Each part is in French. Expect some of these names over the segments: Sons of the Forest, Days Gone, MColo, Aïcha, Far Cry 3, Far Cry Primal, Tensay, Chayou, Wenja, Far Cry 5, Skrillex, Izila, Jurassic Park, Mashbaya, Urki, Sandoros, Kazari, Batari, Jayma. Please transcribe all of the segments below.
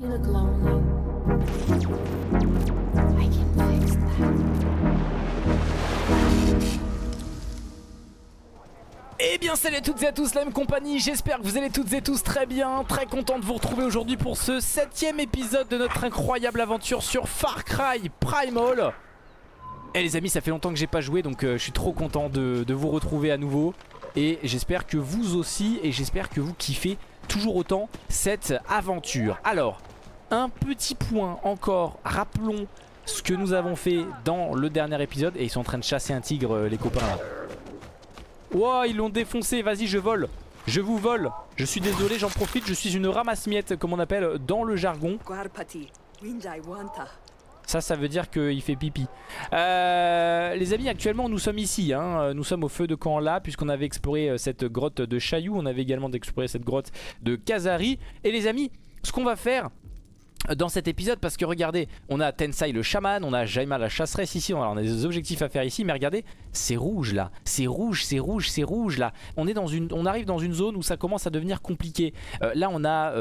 You look lonely. I can fix that. Eh bien salut à toutes et à tous, la même compagnie, j'espère que vous allez toutes et tous très bien, très content de vous retrouver aujourd'hui pour ce 7ème épisode de notre incroyable aventure sur Far Cry Primal. Eh les amis, ça fait longtemps que j'ai pas joué, donc je suis trop content de vous retrouver à nouveau. Et j'espère que vous aussi, et j'espère que vous kiffez toujours autant cette aventure. Alors, un petit point encore, rappelons ce que nous avons fait dans le dernier épisode. Et ils sont en train de chasser un tigre les copains là. Wow, ils l'ont défoncé, vas-y je vole, je vous vole. Je suis désolé, j'en profite, je suis une ramasse-miette comme on appelle dans le jargon. Ça veut dire qu'il fait pipi. Les amis, actuellement nous sommes ici hein. Nous sommes au feu de camp là, puisqu'on avait exploré cette grotte de Chayou. On avait également exploré cette grotte de Kazari. Et les amis, ce qu'on va faire dans cet épisode, parce que regardez, on a Tensay le chaman, on a Jayma la chasseresse ici, on a des objectifs à faire ici, mais regardez, c'est rouge là, c'est rouge, c'est rouge, c'est rouge là. On arrive dans une zone où ça commence à devenir compliqué. Là on a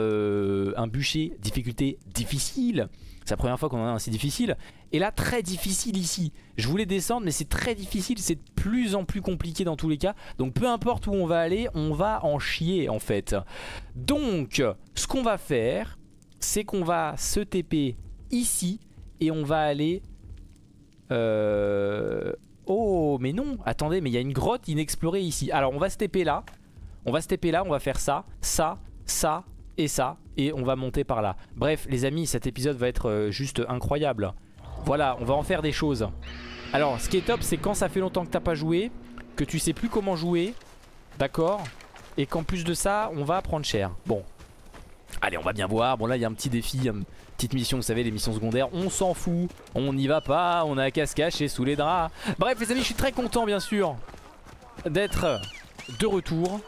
un bûcher, difficulté difficile. C'est la première fois qu'on en a un si difficile. Et là très difficile ici. Je voulais descendre mais c'est très difficile. C'est de plus en plus compliqué dans tous les cas. Donc peu importe où on va aller, on va en chier en fait. Donc ce qu'on va faire, c'est qu'on va se TP ici. Et on va aller oh mais non, attendez, mais il y a une grotte inexplorée ici. Alors on va se TP là. On va se TP là, on va faire ça, ça, ça et ça, et on va monter par là. Bref les amis, cet épisode va être juste incroyable. Voilà, on va en faire des choses. Alors ce qui est top, c'est quand ça fait longtemps que t'as pas joué, que tu sais plus comment jouer, d'accord, et qu'en plus de ça on va prendre cher. Bon, allez, on va bien voir. Bon là il y a un petit défi, une petite mission, vous savez les missions secondaires, on s'en fout, on n'y va pas, on a qu'à se cacher sous les draps. Bref les amis, je suis très content bien sûr d'être de retour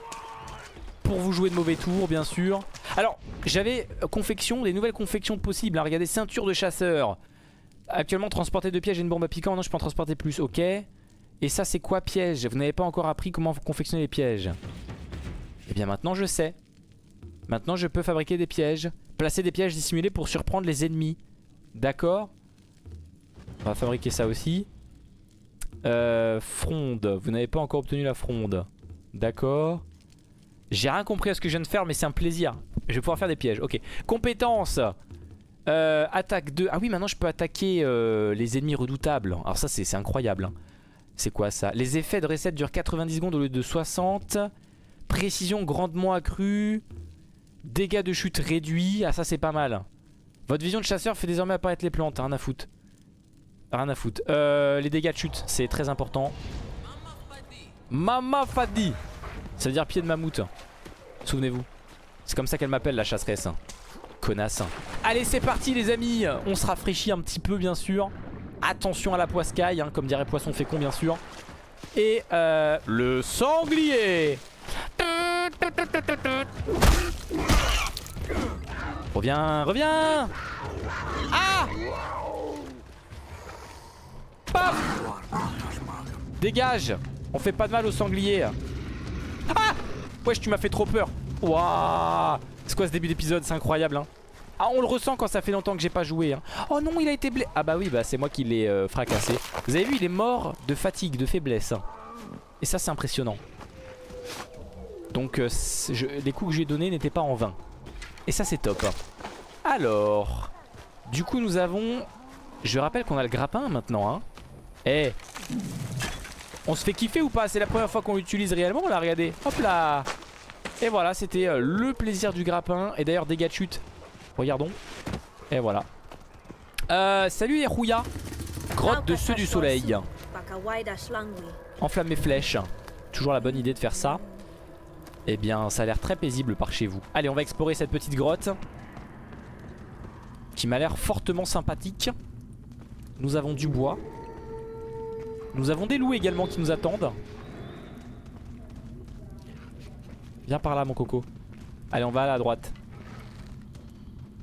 pour vous jouer de mauvais tours bien sûr. Alors j'avais confection, des nouvelles confections possibles hein. Regardez, ceinture de chasseur, actuellement transporter deux pièges et une bombe à piquant. Non je peux en transporter plus, ok. Et ça c'est quoi piège? Vous n'avez pas encore appris comment confectionner les pièges. Et bien maintenant je sais. Maintenant je peux fabriquer des pièges, placer des pièges dissimulés pour surprendre les ennemis. D'accord. On va fabriquer ça aussi. Fronde, vous n'avez pas encore obtenu la fronde. D'accord. J'ai rien compris à ce que je viens de faire mais c'est un plaisir. Je vais pouvoir faire des pièges, ok. Compétences, attaque 2. Ah oui maintenant je peux attaquer les ennemis redoutables. Alors ça c'est incroyable hein. C'est quoi ça? Les effets de reset durent 90 secondes au lieu de 60. Précision grandement accrue. Dégâts de chute réduits. Ah ça c'est pas mal. Votre vision de chasseur fait désormais apparaître les plantes. Rien à foutre. Rien à foutre. Les dégâts de chute c'est très important. Mama Fadi. Ça veut dire pied de mammouth. Souvenez-vous. C'est comme ça qu'elle m'appelle la chasseresse. Connasse. Allez c'est parti les amis. On se rafraîchit un petit peu bien sûr. Attention à la poiscaille hein, comme dirait Poisson Fécond bien sûr. Et le sanglier. Reviens, reviens. Ah. Paf. Dégage. On fait pas de mal au sanglier. Ah. Wesh tu m'as fait trop peur. Waouh. C'est quoi ce début d'épisode? C'est incroyable hein. Ah on le ressent quand ça fait longtemps que j'ai pas joué hein. Oh non il a été blessé. Ah bah oui bah c'est moi qui l'ai fracassé. Vous avez vu il est mort de fatigue, de faiblesse. Et ça c'est impressionnant. Donc les coups que j'ai donnés n'étaient pas en vain. Et ça c'est top hein. Alors du coup nous avons, je rappelle qu'on a le grappin maintenant hein. Eh, on se fait kiffer ou pas? C'est la première fois qu'on l'utilise réellement là, regardez. Hop là. Et voilà, c'était le plaisir du grappin. Et d'ailleurs dégâts de chute, regardons. Et voilà. Salut les rouillas. Grotte de ceux du soleil. Enflamme mes flèches. Toujours la bonne idée de faire ça. Eh bien ça a l'air très paisible par chez vous. Allez on va explorer cette petite grotte qui m'a l'air fortement sympathique. Nous avons du bois. Nous avons des loups également qui nous attendent. Viens par là mon coco. Allez on va à la droite.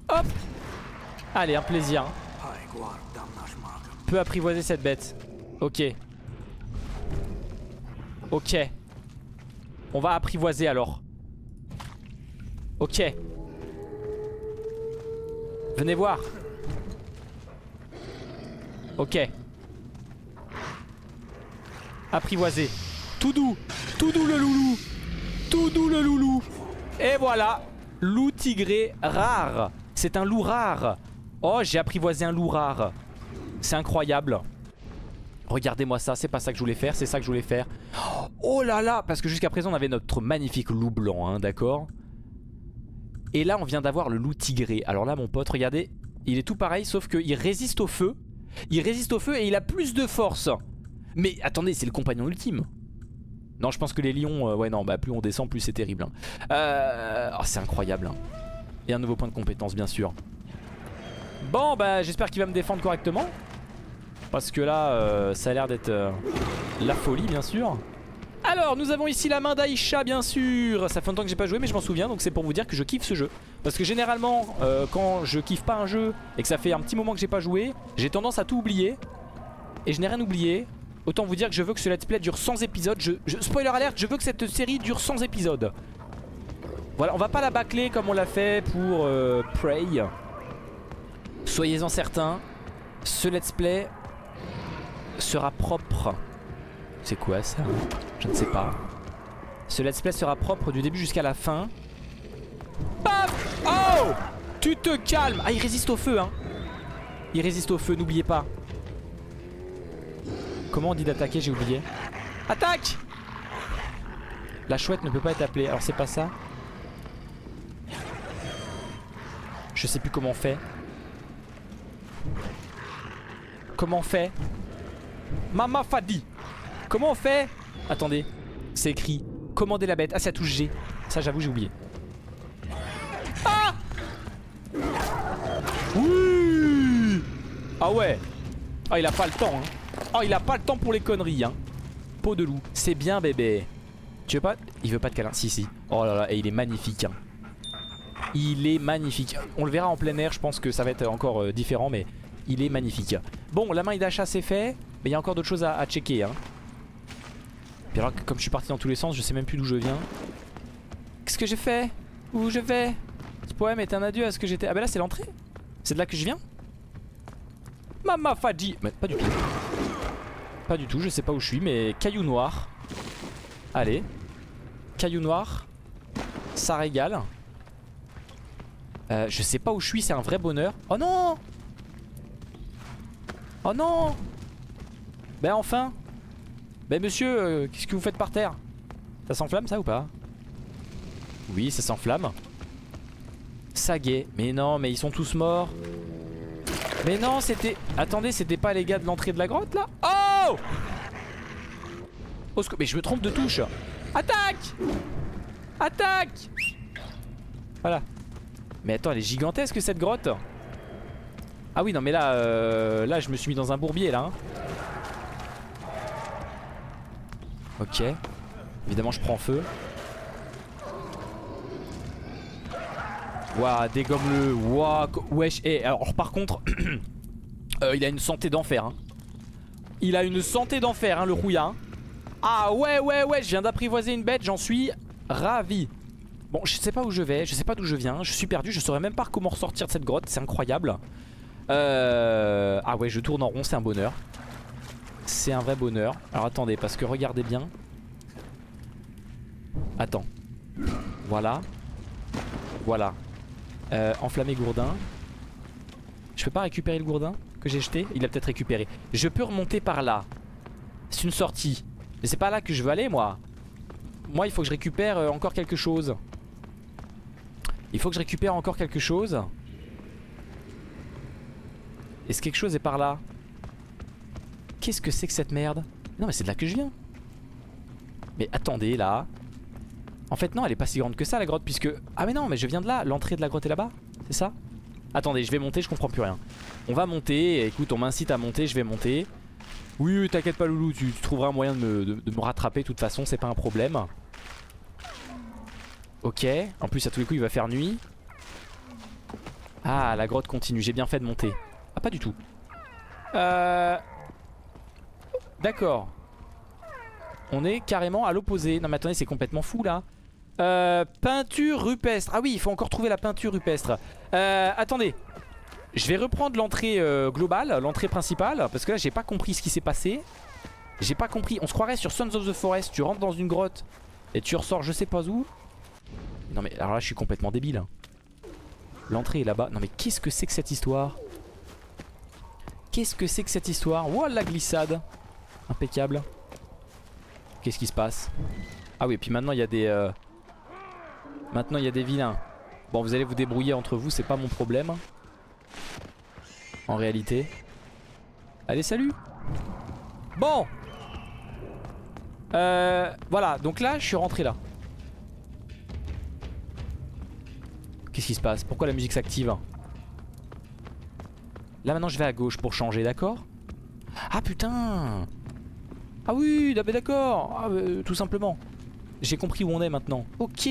Hop. Allez un plaisir. Peu apprivoiser cette bête. Ok. Ok. On va apprivoiser alors. Ok. Venez voir. Ok. Apprivoiser. Tout doux le loulou. Tout doux le loulou. Et voilà, loup tigré rare. C'est un loup rare. Oh, j'ai apprivoisé un loup rare. C'est incroyable. Regardez-moi ça, c'est pas ça que je voulais faire, c'est ça que je voulais faire. Oh là là, parce que jusqu'à présent on avait notre magnifique loup blanc, hein, d'accord. Et là on vient d'avoir le loup tigré. Alors là mon pote, regardez, il est tout pareil, sauf qu'il résiste au feu. Il résiste au feu et il a plus de force. Mais attendez, c'est le compagnon ultime. Non, je pense que les lions, ouais non, bah plus on descend, plus c'est terrible. Hein. Oh, c'est incroyable. Hein. Et un nouveau point de compétence, bien sûr. Bon, bah j'espère qu'il va me défendre correctement. Parce que là, ça a l'air d'être la folie, bien sûr. Alors, nous avons ici la main d'Aïcha, bien sûr. Ça fait longtemps que j'ai pas joué, mais je m'en souviens. Donc c'est pour vous dire que je kiffe ce jeu. Parce que généralement, quand je kiffe pas un jeu et que ça fait un petit moment que j'ai pas joué, j'ai tendance à tout oublier. Et je n'ai rien oublié. Autant vous dire que je veux que ce let's play dure 100 épisodes. Spoiler alert, je veux que cette série dure 100 épisodes. Voilà, on va pas la bâcler comme on l'a fait pour Prey. Soyez-en certains, ce let's play sera propre. C'est quoi ça? Je ne sais pas. Ce let's play sera propre du début jusqu'à la fin. Paf! Oh! Tu te calmes! Ah, il résiste au feu, hein. Il résiste au feu, n'oubliez pas. Comment on dit d'attaquer? J'ai oublié. Attaque! La chouette ne peut pas être appelée. Alors c'est pas ça. Je sais plus comment on fait. Comment on fait? Mama Fadi. Comment on fait? Attendez, c'est écrit. Commander la bête. Ah, ça touche G. Ça, j'avoue, j'ai oublié. Ah! Oui! Ah ouais. Ah, il a pas le temps. Hein. Ah, il a pas le temps pour les conneries. Hein. Peau de loup. C'est bien, bébé. Tu veux pas? Il veut pas de câlin. Si, si. Oh là là, et il est magnifique. Hein. Il est magnifique. On le verra en plein air. Je pense que ça va être encore différent, mais il est magnifique. Bon, la main d'achat, c'est fait. Mais il y a encore d'autres choses à checker. Hein. Puis alors comme je suis parti dans tous les sens, je sais même plus d'où je viens. Qu'est-ce que j'ai fait? Où je vais? Ce poème est un adieu à ce que j'étais. Ah bah là c'est l'entrée. C'est de là que je viens. Mama Fadji. Mais pas du tout. Pas du tout, je sais pas où je suis, mais caillou noir. Allez. Caillou noir. Ça régale. Je sais pas où je suis, c'est un vrai bonheur. Oh non! Oh non! Ben enfin! Mais monsieur, qu'est-ce que vous faites par terre? Ça s'enflamme ça ou pas? Oui, ça s'enflamme. Ça guet. Mais non, mais ils sont tous morts. Mais non, c'était... Attendez, c'était pas les gars de l'entrée de la grotte là? Oh! Au secours. Mais je me trompe de touche. Attaque! Attaque! Voilà. Mais attends, elle est gigantesque cette grotte. Ah oui, non mais là, là je me suis mis dans un bourbier là. Hein. Ok, évidemment je prends feu. Waouh, dégomme-le. Waouh, wesh. Et alors par contre, il a une santé d'enfer. Hein. Il a une santé d'enfer, hein, le rouillard. Ah ouais, ouais, ouais, je viens d'apprivoiser une bête, j'en suis ravi. Bon, je sais pas où je vais, je sais pas d'où je viens, je suis perdu, je saurais même pas comment ressortir de cette grotte, c'est incroyable. Ah ouais, je tourne en rond, c'est un bonheur. C'est un vrai bonheur. Alors attendez, parce que regardez bien. Attends. Voilà. Voilà. Enflammé gourdin. Je peux pas récupérer le gourdin que j'ai jeté? Il l'a peut-être récupéré. Je peux remonter par là. C'est une sortie. Mais c'est pas là que je veux aller moi. Moi il faut que je récupère encore quelque chose. Il faut que je récupère encore quelque chose. Est-ce que quelque chose est par là? Qu'est-ce que c'est que cette merde? Non mais c'est de là que je viens. Mais attendez là. En fait non, elle est pas si grande que ça la grotte puisque... Ah mais non, mais je viens de là, l'entrée de la grotte est là-bas. C'est ça? Attendez, je vais monter, je comprends plus rien. On va monter, écoute on m'incite à monter, je vais monter. Oui, oui t'inquiète pas loulou, tu trouveras un moyen de me rattraper de toute façon, c'est pas un problème. Ok, en plus à tous les coups il va faire nuit. Ah la grotte continue, j'ai bien fait de monter. Ah pas du tout. D'accord. On est carrément à l'opposé. Non mais attendez, c'est complètement fou là. Peinture rupestre. Ah oui, il faut encore trouver la peinture rupestre. Attendez. Je vais reprendre l'entrée globale, l'entrée principale, parce que là j'ai pas compris ce qui s'est passé. J'ai pas compris, on se croirait sur Sons of the Forest, tu rentres dans une grotte et tu ressors je sais pas où. Non mais alors là je suis complètement débile. L'entrée est là-bas, non mais qu'est-ce que c'est que cette histoire? Qu'est-ce que c'est que cette histoire? Wow, la glissade. Impeccable. Qu'est-ce qui se passe? Ah oui, puis maintenant il y a des... Maintenant il y a des vilains. Bon, vous allez vous débrouiller entre vous, c'est pas mon problème. En réalité. Allez, salut. Bon. Voilà, donc là, je suis rentré là. Qu'est-ce qui se passe? Pourquoi la musique s'active? Là, maintenant, je vais à gauche pour changer, d'accord? Ah, putain. Ah oui, d'accord. Ah, tout simplement. J'ai compris où on est maintenant. Ok.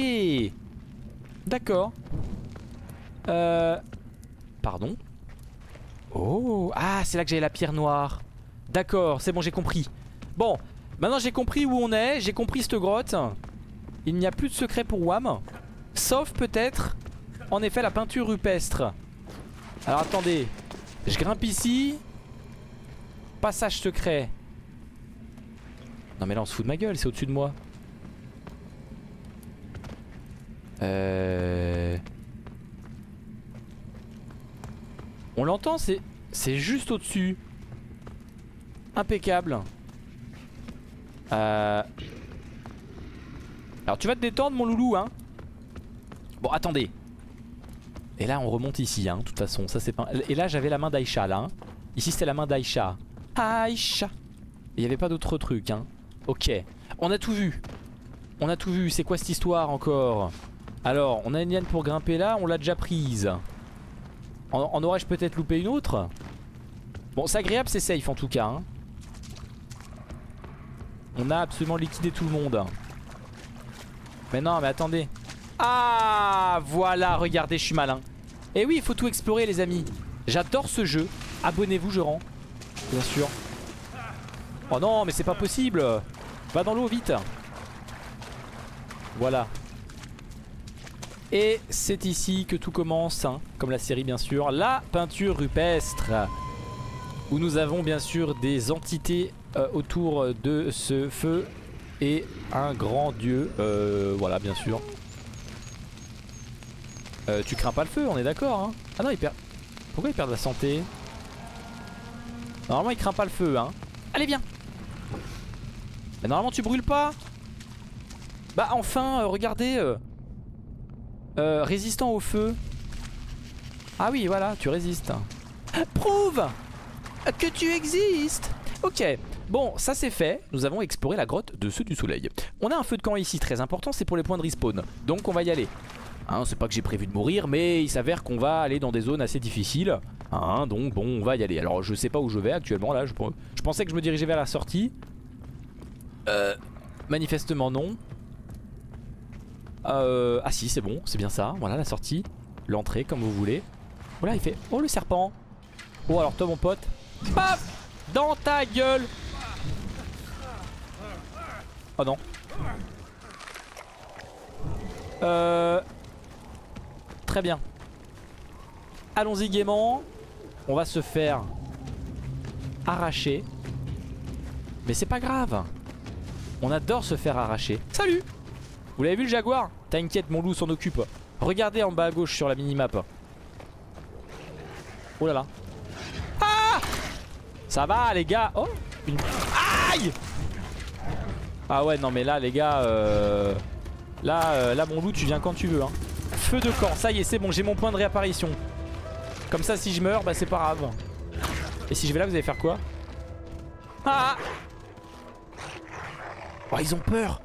D'accord. Pardon. Oh. Ah, c'est là que j'avais la pierre noire. D'accord, c'est bon, j'ai compris. Bon, maintenant j'ai compris où on est. J'ai compris cette grotte. Il n'y a plus de secret pour Wam. Sauf peut-être, en effet, la peinture rupestre. Alors attendez. Je grimpe ici. Passage secret. Non mais là on se fout de ma gueule, c'est au-dessus de moi. On l'entend, c'est juste au-dessus. Impeccable. Alors tu vas te détendre mon loulou hein. Bon attendez. Et là on remonte ici hein, de toute façon ça c'est pas... Et là j'avais la main d'Aïcha là hein. Ici c'était la main d'Aïcha. Aïcha. Il n'y avait pas d'autre truc hein. Ok. On a tout vu. On a tout vu, c'est quoi cette histoire encore? Alors on a une liane pour grimper là, on l'a déjà prise. En aurais-je peut-être loupé une autre? Bon c'est agréable, c'est safe en tout cas hein. On a absolument liquidé tout le monde. Mais non mais attendez. Ah voilà, regardez je suis malin. Et oui il faut tout explorer les amis. J'adore ce jeu, abonnez-vous je rends. Bien sûr. Oh non mais c'est pas possible. Va dans l'eau vite. Voilà. Et c'est ici que tout commence hein, comme la série bien sûr. La peinture rupestre, où nous avons bien sûr des entités autour de ce feu et un grand dieu. Voilà bien sûr. Tu crains pas le feu, on est d'accord hein. Ah non il perd. Pourquoi il perd de la santé? Normalement il craint pas le feu hein. Allez viens. Mais normalement tu brûles pas. Bah enfin regardez résistant au feu. Ah oui voilà tu résistes. Prouve que tu existes. Ok bon ça c'est fait. Nous avons exploré la grotte de ceux du soleil. On a un feu de camp ici très important. C'est pour les points de respawn. Donc on va y aller hein, c'est pas que j'ai prévu de mourir mais il s'avère qu'on va aller dans des zones assez difficiles hein, donc bon on va y aller. Alors je sais pas où je vais actuellement là. Je pensais que je me dirigeais vers la sortie. Manifestement non. Ah si c'est bon, c'est bien ça, voilà la sortie. L'entrée comme vous voulez. Oh là il fait, oh le serpent. Oh alors toi mon pote, paf. Dans ta gueule. Oh non. Très bien. Allons-y gaiement. On va se faire arracher. Mais c'est pas grave. On adore se faire arracher. Salut. Vous l'avez vu le jaguar? T'inquiète mon loup s'en occupe. Regardez en bas à gauche sur la minimap. Oh là là. Ah. Ça va les gars. Oh une... Aïe. Ah ouais non mais là les gars là mon loup tu viens quand tu veux hein. Feu de camp, ça y est c'est bon, j'ai mon point de réapparition. Comme ça si je meurs bah c'est pas grave. Et si je vais là vous allez faire quoi? Ah. Oh ils ont peur.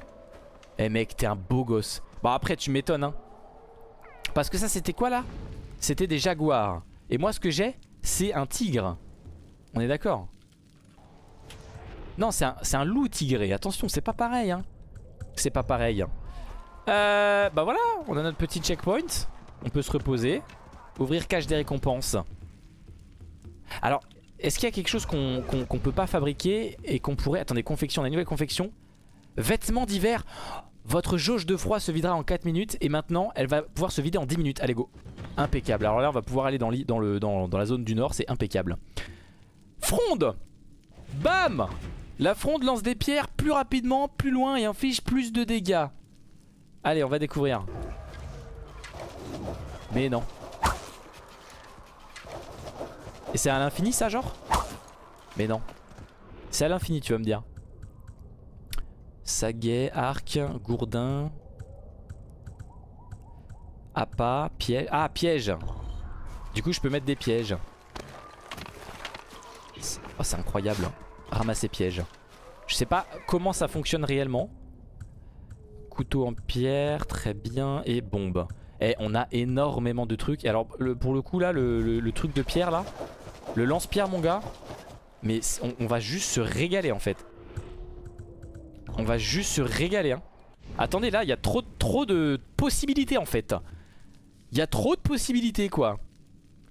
Eh hey mec t'es un beau gosse. Bon après tu m'étonnes hein. Parce que ça c'était quoi là? C'était des jaguars. Et moi ce que j'ai c'est un tigre. On est d'accord? Non c'est un loup tigré. Attention c'est pas pareil hein. C'est pas pareil hein. Bah voilà on a notre petit checkpoint. On peut se reposer. Ouvrir cache des récompenses. Alors est-ce qu'il y a quelque chose qu'on peut pas fabriquer et qu'on pourrait... Attendez confection, on a une nouvelle confection. Vêtements d'hiver. Votre jauge de froid se videra en 4 minutes. Et maintenant elle va pouvoir se vider en 10 minutes. Allez go. impeccable. Alors là on va pouvoir aller dans la zone du nord, c'est impeccable. Fronde. Bam. La fronde lance des pierres plus rapidement, plus loin et inflige plus de dégâts. Allez, on va découvrir. Mais non. Et c'est à l'infini ça, genre? Mais non. C'est à l'infini, tu vas me dire. Saguet, arc, gourdin. Appât, piège. Ah, piège. Du coup je peux mettre des pièges. Oh, c'est incroyable. Ramasser piège. Je sais pas comment ça fonctionne réellement. Couteau en pierre, très bien. Et bombe. Et on a énormément de trucs. Et alors pour le coup là, le truc de pierre là, le lance-pierre mon gars. Mais on va juste se régaler en fait. On va juste se régaler hein. Attendez là, il y a trop de possibilités en fait. Il y a trop de possibilités quoi.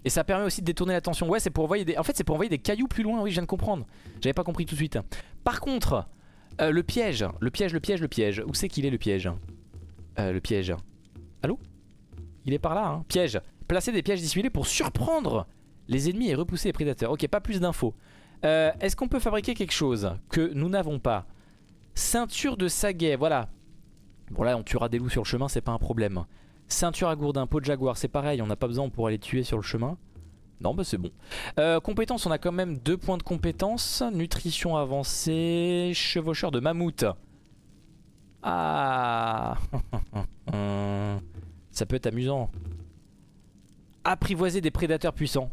Et ça permet aussi de détourner l'attention. Ouais, c'est pour envoyer des... En fait, c'est pour envoyer des cailloux plus loin. Oui, je viens de comprendre. J'avais pas compris tout de suite. Par contre, le piège. Le piège, le piège, le piège. Où c'est qu'il est le piège? Le piège. Allô? Il est par là, hein. Piège. Placer des pièges dissimulés pour surprendre les ennemis et repousser les prédateurs. Ok, pas plus d'infos. Est-ce qu'on peut fabriquer quelque chose que nous n'avons pas? Ceinture de saguet, voilà. Bon, là, on tuera des loups sur le chemin, c'est pas un problème. Ceinture à gourdin, peau de jaguar, c'est pareil, on n'a pas besoin, on pourra les tuer sur le chemin. Non bah c'est bon. Compétences, on a quand même 2 points de compétences. Nutrition avancée, chevaucheur de mammouth. Ah. Ça peut être amusant. Apprivoiser des prédateurs puissants.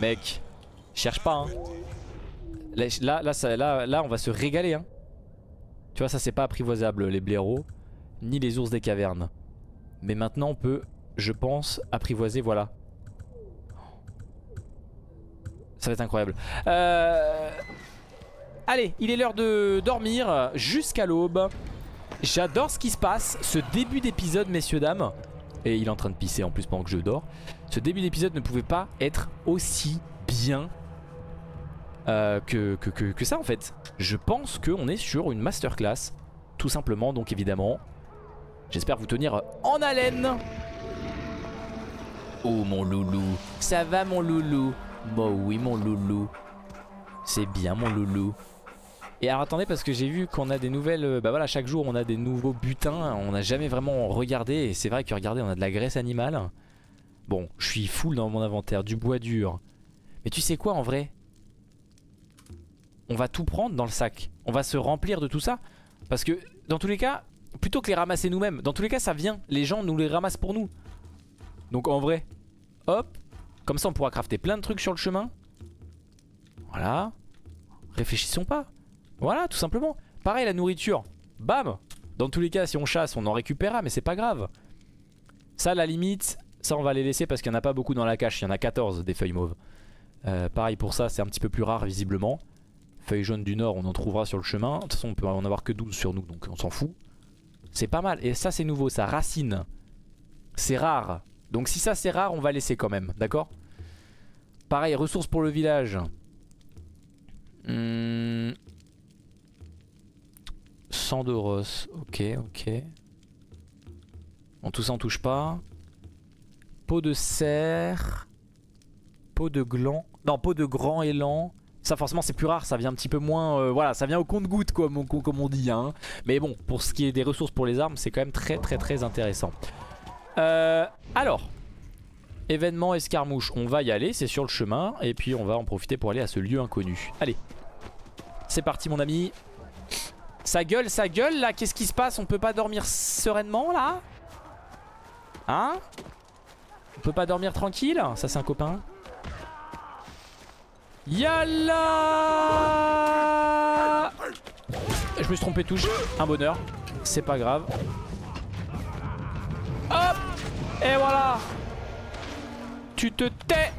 Mec, cherche pas hein. Là on va se régaler hein. Tu vois ça c'est pas apprivoisable les blaireaux. Ni les ours des cavernes. Mais maintenant on peut, je pense, apprivoiser, voilà. Ça va être incroyable. Allez, il est l'heure de dormir jusqu'à l'aube. J'adore ce qui se passe. Ce début d'épisode, messieurs, dames. Et il est en train de pisser en plus pendant que je dors. Ce début d'épisode ne pouvait pas être aussi bien que ça en fait. Je pense qu'on est sur une masterclass. Tout simplement, donc évidemment... J'espère vous tenir en haleine. Oh mon loulou. Ça va mon loulou? Bon oui mon loulou. C'est bien mon loulou. Et alors attendez parce que j'ai vu qu'on a des nouvelles... Bah voilà, chaque jour on a des nouveaux butins. On n'a jamais vraiment regardé. Et c'est vrai que regardez, on a de la graisse animale. Bon, je suis full dans mon inventaire. Du bois dur. Mais tu sais quoi en vrai? On va tout prendre dans le sac. On va se remplir de tout ça. Parce que dans tous les cas... Plutôt que les ramasser nous-mêmes. Dans tous les cas ça vient. Les gens nous les ramassent pour nous. Donc en vrai. Hop. Comme ça on pourra crafter plein de trucs sur le chemin. Voilà. Réfléchissons pas. Voilà tout simplement. Pareil la nourriture. Bam. Dans tous les cas si on chasse on en récupérera. Mais c'est pas grave. Ça à la limite. Ça on va les laisser parce qu'il n'y en a pas beaucoup dans la cache. Il y en a 14 des feuilles mauves. Pareil pour ça c'est un petit peu plus rare visiblement. Feuilles jaunes du nord on en trouvera sur le chemin. De toute façon on peut en avoir que 12 sur nous. Donc on s'en fout. C'est pas mal, et ça c'est nouveau, ça, racine. C'est rare. Donc si ça c'est rare, on va laisser quand même, d'accord? Pareil, ressources pour le village. Sandoros, ok. Bon, tout ça on touche pas. Peau de cerf. Peau de gland. Non, peau de grand élan. Ça forcément c'est plus rare, ça vient un petit peu moins, voilà, ça vient au compte-gouttes comme on dit hein. Mais bon, pour ce qui est des ressources pour les armes, c'est quand même très intéressant. Alors, événement escarmouche, on va y aller, c'est sur le chemin. Et puis on va en profiter pour aller à ce lieu inconnu. Allez, c'est parti mon ami. Ça gueule là, qu'est-ce qui se passe? On peut pas dormir sereinement là? Hein? On peut pas dormir tranquille? Ça c'est un copain. Yalla! Je me suis trompé de touche, un bonheur, c'est pas grave. Hop! Et voilà! Tu te tais!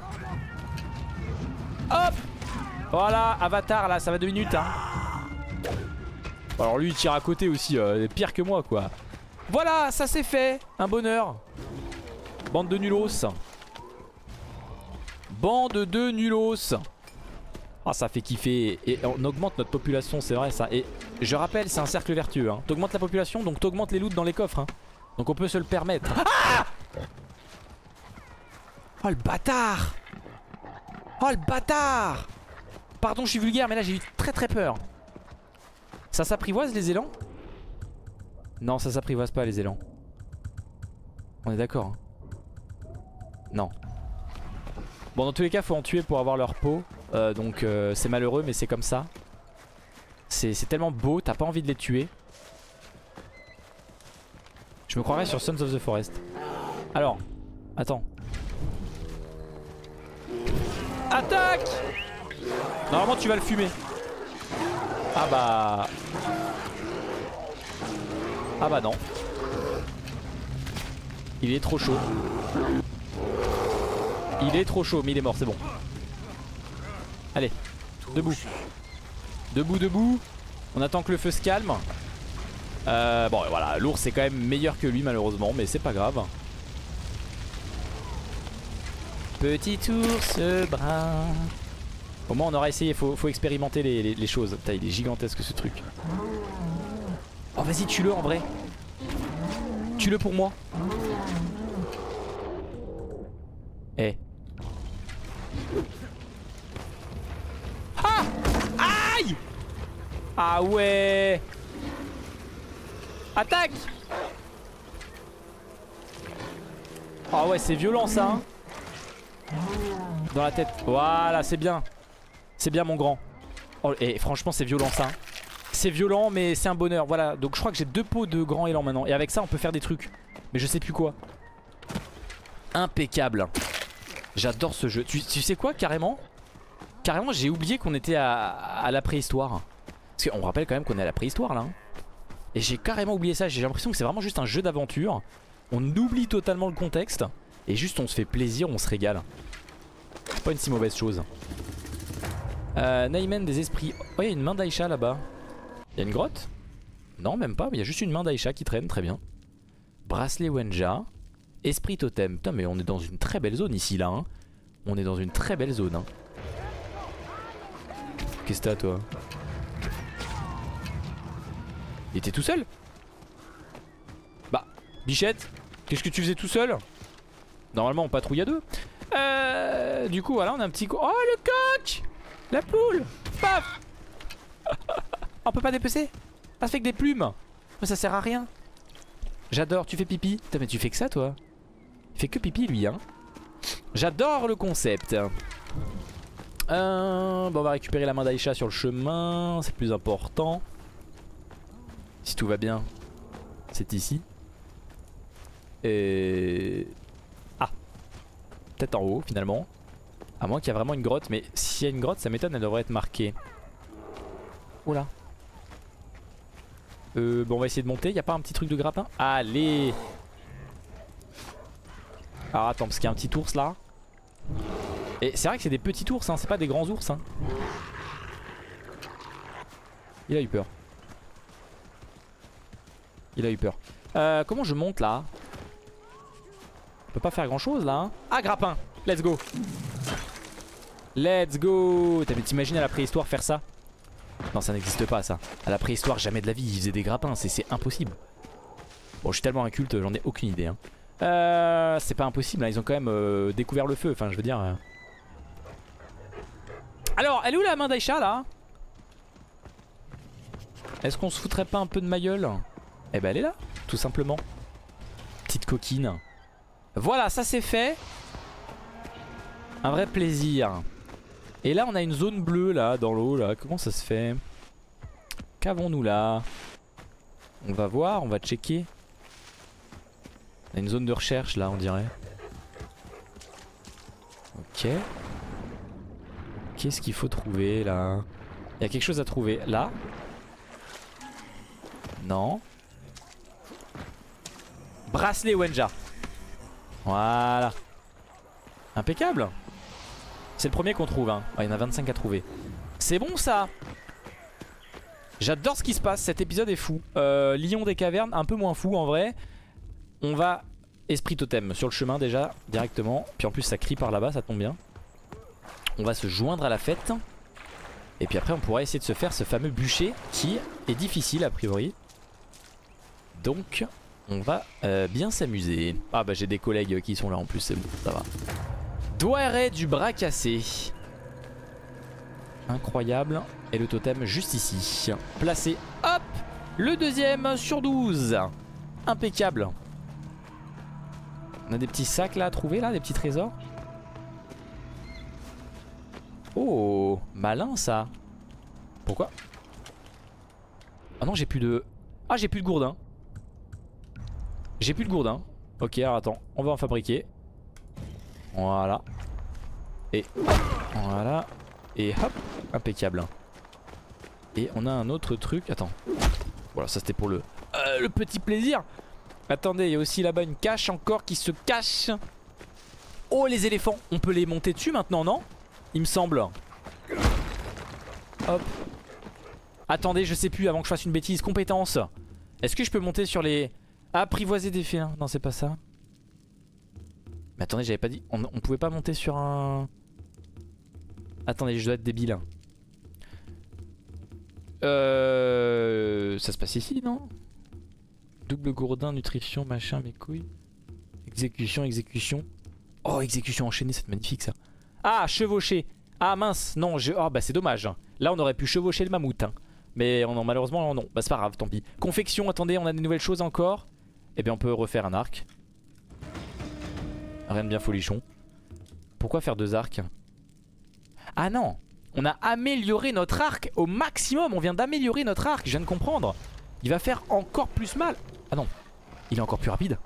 Hop! Voilà, Avatar là, ça va 2 minutes hein. Alors lui il tire à côté aussi, pire que moi quoi. Voilà, ça c'est fait, un bonheur. Bande de nulos. Bande de nulos. Ah, ça fait kiffer et on augmente notre population, c'est vrai ça. Et je rappelle, c'est un cercle vertueux hein. T'augmentes la population, donc t'augmentes les loots dans les coffres hein. Donc on peut se le permettre. Ah Oh le bâtard! Oh le bâtard! Pardon, je suis vulgaire, mais là j'ai eu très peur. Ça s'apprivoise les élans? Non, ça s'apprivoise pas les élans. On est d'accord. Non. Bon, dans tous les cas, faut en tuer pour avoir leur peau. Donc c'est malheureux, mais c'est comme ça. C'est tellement beau, t'as pas envie de les tuer. Je me croirais sur Sons of the Forest. Alors, attends. Attaque! Normalement tu vas le fumer. Ah bah... Ah bah non. Il est trop chaud. Il est trop chaud, mais il est mort, c'est bon. Allez, debout. Debout, debout. On attend que le feu se calme. Bon voilà, l'ours est quand même meilleur que lui malheureusement, mais c'est pas grave. Petit ours brun. Au moins on aura essayé, faut expérimenter les choses. Putain, il est gigantesque ce truc. Oh vas-y, tue-le en vrai. Tue-le pour moi. Eh. Ah! Aïe! Ah ouais! Attaque! Ah ouais, c'est violent ça hein. Dans la tête. Voilà, c'est bien. C'est bien mon grand. Oh, et franchement c'est violent ça hein. C'est violent mais c'est un bonheur. Voilà, donc je crois que j'ai 2 pots de grand élan maintenant. Et avec ça on peut faire des trucs. Mais je sais plus quoi. Impeccable. J'adore ce jeu. Tu sais quoi carrément? Carrément j'ai oublié qu'on était à la préhistoire. Parce qu'on rappelle quand même qu'on est à la préhistoire là hein. Et j'ai carrément oublié ça, j'ai l'impression que c'est vraiment juste un jeu d'aventure. On oublie totalement le contexte. Et juste on se fait plaisir, on se régale. C'est pas une si mauvaise chose. Naimen des esprits. Oh y'a une main d'Aïcha là-bas. Y'a une grotte? Non même pas, mais y'a juste une main d'Aïcha qui traîne, très bien. Bracelet Wenja. Esprit totem. Putain mais on est dans une très belle zone ici là hein. On est dans une très belle zone hein. Qu'est-ce que t'as toi? Il était tout seul? Bah, bichette, qu'est-ce que tu faisais tout seul? Normalement on patrouille à 2. Du coup voilà on a un petit... Oh le coq! La poule! Paf! On peut pas dépecer? Ça fait que des plumes! Mais ça sert à rien. J'adore, tu fais pipi? Putain mais tu fais que ça toi? Il fait que pipi lui hein. J'adore le concept. Bon on va récupérer la main d'Aïcha sur le chemin. C'est plus important. Si tout va bien, c'est ici. Et... Ah! Peut-être en haut finalement. À moins qu'il y a vraiment une grotte. Mais s'il y a une grotte, ça m'étonne, elle devrait être marquée. Oula. Bon, on va essayer de monter. Y'a pas un petit truc de grappin? Allez! Alors attends, parce qu'il y a un petit ours là. Et c'est vrai que c'est des petits ours, hein, c'est pas des grands ours. Hein. Il a eu peur. Il a eu peur. Comment je monte là? On peut pas faire grand chose là hein. Ah grappin. Let's go. Let's go. T'imagines à la préhistoire faire ça? Non ça n'existe pas ça. À la préhistoire jamais de la vie ils faisaient des grappins. C'est impossible. Bon je suis tellement inculte j'en ai aucune idée hein. C'est pas impossible hein. Ils ont quand même découvert le feu. Enfin je veux dire Alors elle est où la main d'Aïcha là? Est-ce qu'on se foutrait pas un peu de ma gueule? Eh ben elle est là, tout simplement. Petite coquine. Voilà, ça c'est fait. Un vrai plaisir. Et là on a une zone bleue là, dans l'eau là. Comment ça se fait? Qu'avons-nous là? On va voir, on va checker. On a une zone de recherche là, on dirait. Ok. Qu'est-ce qu'il faut trouver là? Il y a quelque chose à trouver. Là? Non. Bracelet Wenja. Voilà. Impeccable. C'est le premier qu'on trouve hein. Oh, il y en a 25 à trouver. C'est bon ça. J'adore ce qui se passe. Cet épisode est fou. Lion des cavernes, un peu moins fou en vrai. On va esprit totem sur le chemin déjà directement. Puis en plus ça crie par là-bas, ça tombe bien. On va se joindre à la fête. Et puis après on pourra essayer de se faire ce fameux bûcher qui est difficile a priori. Donc... on va bien s'amuser. Ah bah j'ai des collègues qui sont là en plus, c'est bon, ça va. Doiré du bras cassé. Incroyable. Et le totem juste ici. Placé. Hop. Le deuxième sur 12. Impeccable. On a des petits sacs là à trouver, là, des petits trésors. Oh, malin ça. Pourquoi? Ah non, j'ai plus de... Ah, j'ai plus de gourdin. J'ai plus de gourdin. Ok, alors attends, on va en fabriquer. Voilà. Et voilà. Et hop, impeccable. Et on a un autre truc. Attends. Voilà, ça c'était pour le petit plaisir. Attendez, il y a aussi là-bas une cache encore qui se cache. Oh, les éléphants, on peut les monter dessus maintenant, non? Il me semble. Hop. Attendez, je sais plus, avant que je fasse une bêtise. Compétence. Est-ce que je peux monter sur les... Apprivoiser des félins. Non, c'est pas ça. Mais attendez, j'avais pas dit... On pouvait pas monter sur un... Attendez, je dois être débile. Ça se passe ici, non? Double gourdin, nutrition, machin, mes couilles. Exécution, exécution. Oh, exécution enchaînée, c'est magnifique ça. Ah, chevaucher. Ah mince, non, je... Oh, bah c'est dommage. Là, on aurait pu chevaucher le mammouth. Hein. Mais on en... malheureusement, non. Bah c'est pas grave, tant pis. Confection, attendez, on a des nouvelles choses encore. Eh bien, on peut refaire un arc. Rien de bien folichon. Pourquoi faire deux arcs? Ah non, on a amélioré notre arc au maximum. On vient d'améliorer notre arc, je viens de comprendre. Il va faire encore plus mal. Ah non, il est encore plus rapide.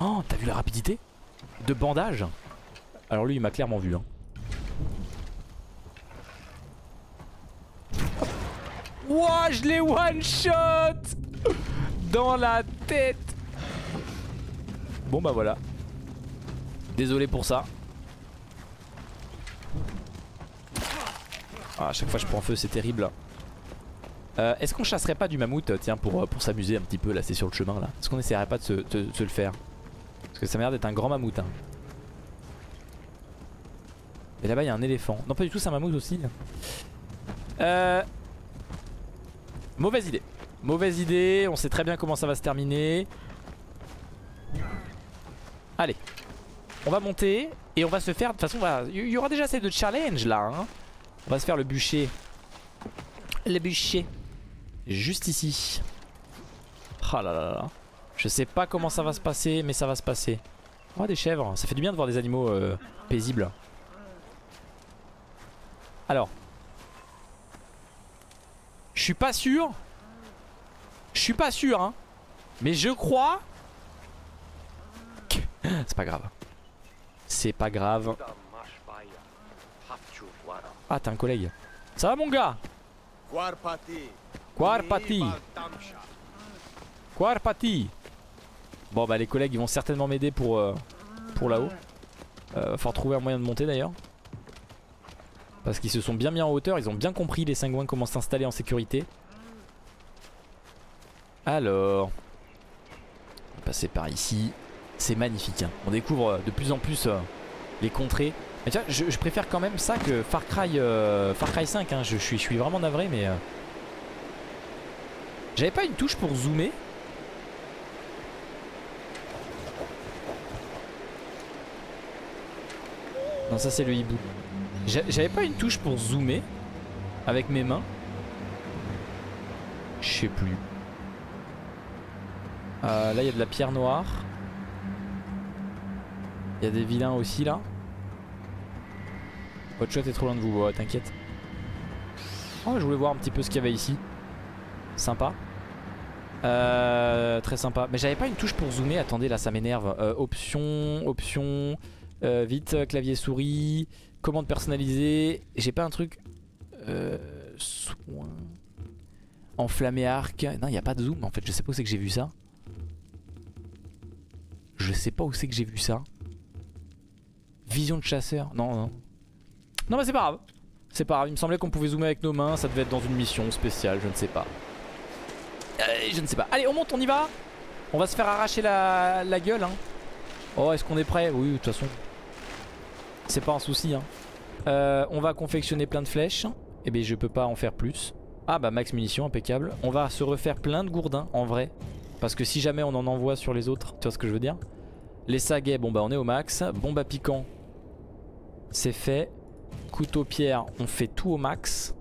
Oh, t'as vu la rapidité de bandage? Alors lui, il m'a clairement vu. Hein. Ouah, je l'ai one shot dans la tête. Bon bah voilà. Désolé pour ça. Ah, à chaque fois je prends feu, c'est terrible. Est-ce qu'on chasserait pas du mammouth, tiens, pour s'amuser un petit peu, là, c'est sur le chemin, là. Est-ce qu'on essaierait pas de se le faire? Parce que ça m'a l'air d'être un grand mammouth, hein. Et là-bas, il y a un éléphant. Non, pas du tout, c'est un mammouth aussi. Mauvaise idée. Mauvaise idée, on sait très bien comment ça va se terminer. Allez. On va monter et on va se faire... De toute façon, il y aura déjà assez de challenge, là, hein. On va se faire le bûcher. Le bûcher. Juste ici. Ah là là là. Je sais pas comment ça va se passer, mais ça va se passer. Oh, des chèvres. Ça fait du bien de voir des animaux paisibles. Alors. Je suis pas sûr. Je suis pas sûr, hein. Mais je crois. C'est pas grave. C'est pas grave. Ah, t'as un collègue. Ça va, mon gars? Quarpati. Quarpati. Bon bah les collègues ils vont certainement m'aider pour là-haut. Faut trouver un moyen de monter d'ailleurs. Parce qu'ils se sont bien mis en hauteur. Ils ont bien compris les cingouins comment s'installer en sécurité. Alors on va passer par ici. C'est magnifique hein. On découvre de plus en plus les contrées. Mais tu vois, je préfère quand même ça que Far Cry 5 hein. Je suis vraiment navré mais j'avais pas une touche pour zoomer. Non ça c'est le hibou. J'avais pas une touche pour zoomer avec mes mains. Je sais plus. Là il y a de la pierre noire. Il y a des vilains aussi là. Votre shot est trop loin de vous, t'inquiète. Oh, je voulais voir un petit peu ce qu'il y avait ici. Sympa. Très sympa. Mais j'avais pas une touche pour zoomer. Attendez, là, ça m'énerve. Option. Vite, clavier souris. Commande personnalisée. J'ai pas un truc. Soin. Enflammé arc. Non, il n'y a pas de zoom. En fait, je sais pas où c'est que j'ai vu ça. Je sais pas où c'est que j'ai vu ça. Vision de chasseur. Non, non. Non mais c'est pas grave. C'est pas grave, il me semblait qu'on pouvait zoomer avec nos mains. Ça devait être dans une mission spéciale, je ne sais pas. Je ne sais pas. Allez on monte, on y va. On va se faire arracher la gueule hein. Oh est-ce qu'on est prêt? Oui de toute façon. C'est pas un souci hein. On va confectionner plein de flèches. Eh bien je peux pas en faire plus. Ah bah max munitions, impeccable. On va se refaire plein de gourdins en vrai. Parce que si jamais on en envoie sur les autres. Tu vois ce que je veux dire? Les saguets, bon bah on est au max. Bombe à piquant. C'est fait. Couteau-pierre, on fait tout au max.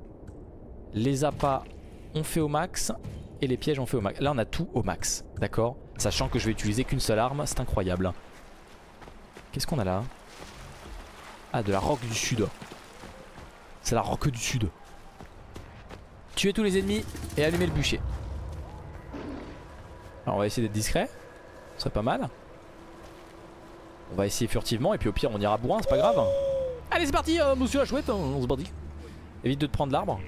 Les appâts, on fait au max. Et les pièges, on fait au max. Là, on a tout au max, d'accord? Sachant que je vais utiliser qu'une seule arme, c'est incroyable. Qu'est-ce qu'on a là? Ah, de la roque du sud. C'est la roque du sud. Tuer tous les ennemis et allumer le bûcher. Alors on va essayer d'être discret. Ce serait pas mal. On va essayer furtivement et puis au pire on ira bourrin, c'est pas grave. Allez c'est parti, monsieur la chouette, on se bandit. Évite de te prendre l'arbre.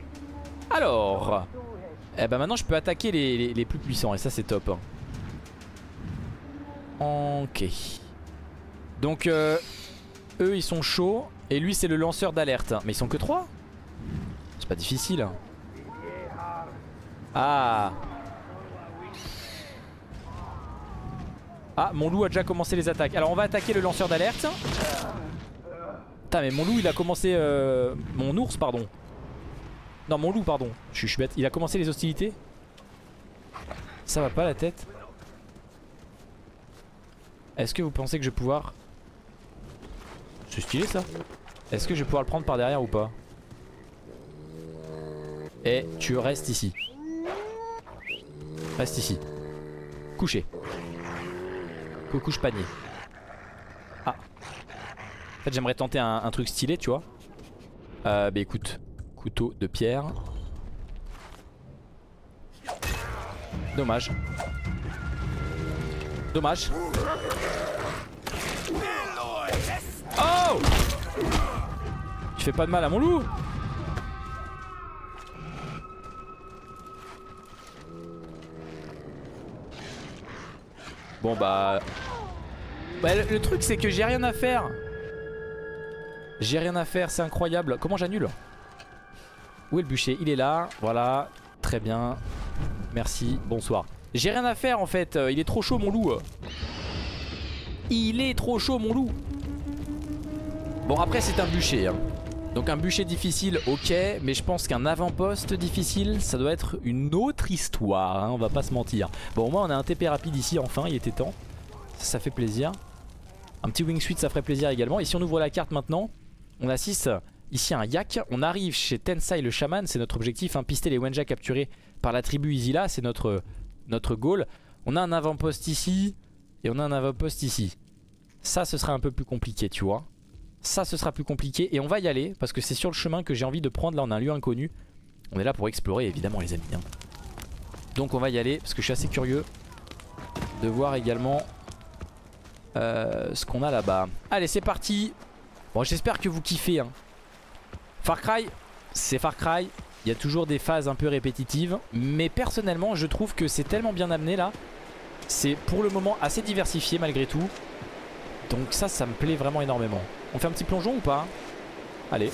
Alors, eh ben maintenant je peux attaquer les plus puissants et ça c'est top. Ok. Donc eux ils sont chauds et lui c'est le lanceur d'alerte. Mais ils sont que 3. C'est pas difficile. Ah. Ah, mon loup a déjà commencé les attaques. Alors on va attaquer le lanceur d'alerte. Putain mais mon loup il a commencé... Mon ours pardon. Non mon loup pardon. Je suis bête. Il a commencé les hostilités. Ça va pas la tête. Est-ce que vous pensez que je vais pouvoir... C'est stylé ça. Est-ce que je vais pouvoir le prendre par derrière ou pas? Et tu restes ici. Reste ici. Couché. Couche panier. Ah. En fait j'aimerais tenter un truc stylé tu vois. Bah écoute. Couteau de pierre. Dommage. Dommage. Oh! Tu fais pas de mal à mon loup? Bon bah le truc c'est que j'ai rien à faire. J'ai rien à faire, c'est incroyable. Comment j'annule? Où est le bûcher? Il est là, voilà. Très bien, merci, bonsoir. J'ai rien à faire en fait, il est trop chaud mon loup. Il est trop chaud mon loup. Bon après c'est un bûcher hein. Donc un bûcher difficile, ok. Mais je pense qu'un avant-poste difficile, ça doit être une autre histoire hein, on va pas se mentir. Bon au moins on a un TP rapide ici enfin, il était temps. Ça fait plaisir. Un petit wingsuit ça ferait plaisir également. Et si on ouvre la carte maintenant, on assiste ici à un yak. On arrive chez Tensay le chaman, c'est notre objectif hein, pister les Wenja capturés par la tribu Izila, c'est notre goal. On a un avant-poste ici et on a un avant-poste ici. Ça ce sera un peu plus compliqué tu vois. Ça ce sera plus compliqué et on va y aller parce que c'est sur le chemin que j'ai envie de prendre. Là on a un lieu inconnu. On est là pour explorer évidemment les amis hein. Donc on va y aller parce que je suis assez curieux de voir également ce qu'on a là-bas. Allez c'est parti. Bon j'espère que vous kiffez hein. Far Cry c'est Far Cry. Il y a toujours des phases un peu répétitives, mais personnellement je trouve que c'est tellement bien amené là. C'est pour le moment assez diversifié malgré tout. Donc ça me plaît vraiment énormément. On fait un petit plongeon ou pas? Allez.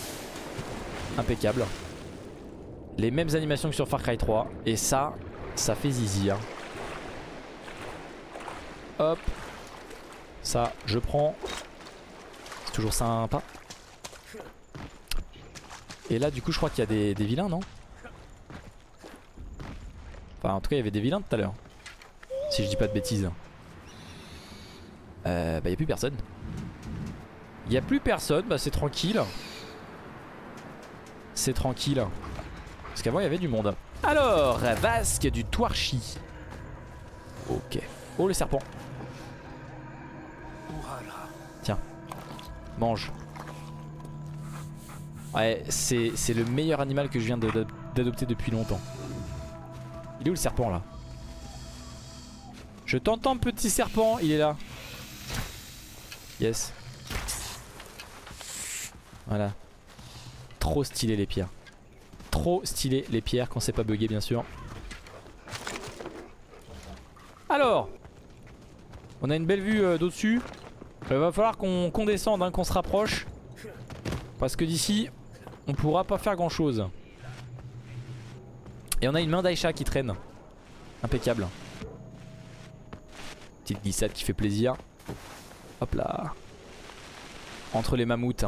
Impeccable. Les mêmes animations que sur Far Cry 3. Et ça fait zizi hein. Hop. Ça je prends. C'est toujours sympa. Et là du coup je crois qu'il y a des vilains non? Enfin en tout cas il y avait des vilains tout à l'heure. Si je dis pas de bêtises. Bah y'a plus personne. Y'a plus personne, bah c'est tranquille. C'est tranquille. Parce qu'avant y'avait du monde. Alors, vasque du Toarchi. Ok. Oh le serpent. Tiens. Mange. Ouais, c'est le meilleur animal que je viens d'adopter depuis longtemps. Il est où le serpent là? Je t'entends petit serpent, il est là. Yes. Voilà. Trop stylé les pierres. Trop stylé les pierres quand c'est pas bugué bien sûr. Alors on a une belle vue d'au-dessus. Il va falloir qu'on descende hein, qu'on se rapproche. Parce que d'ici on pourra pas faire grand chose. Et on a une main d'Aïcha qui traîne. Impeccable. Petite glissade qui fait plaisir. Hop là. Entre les mammouths.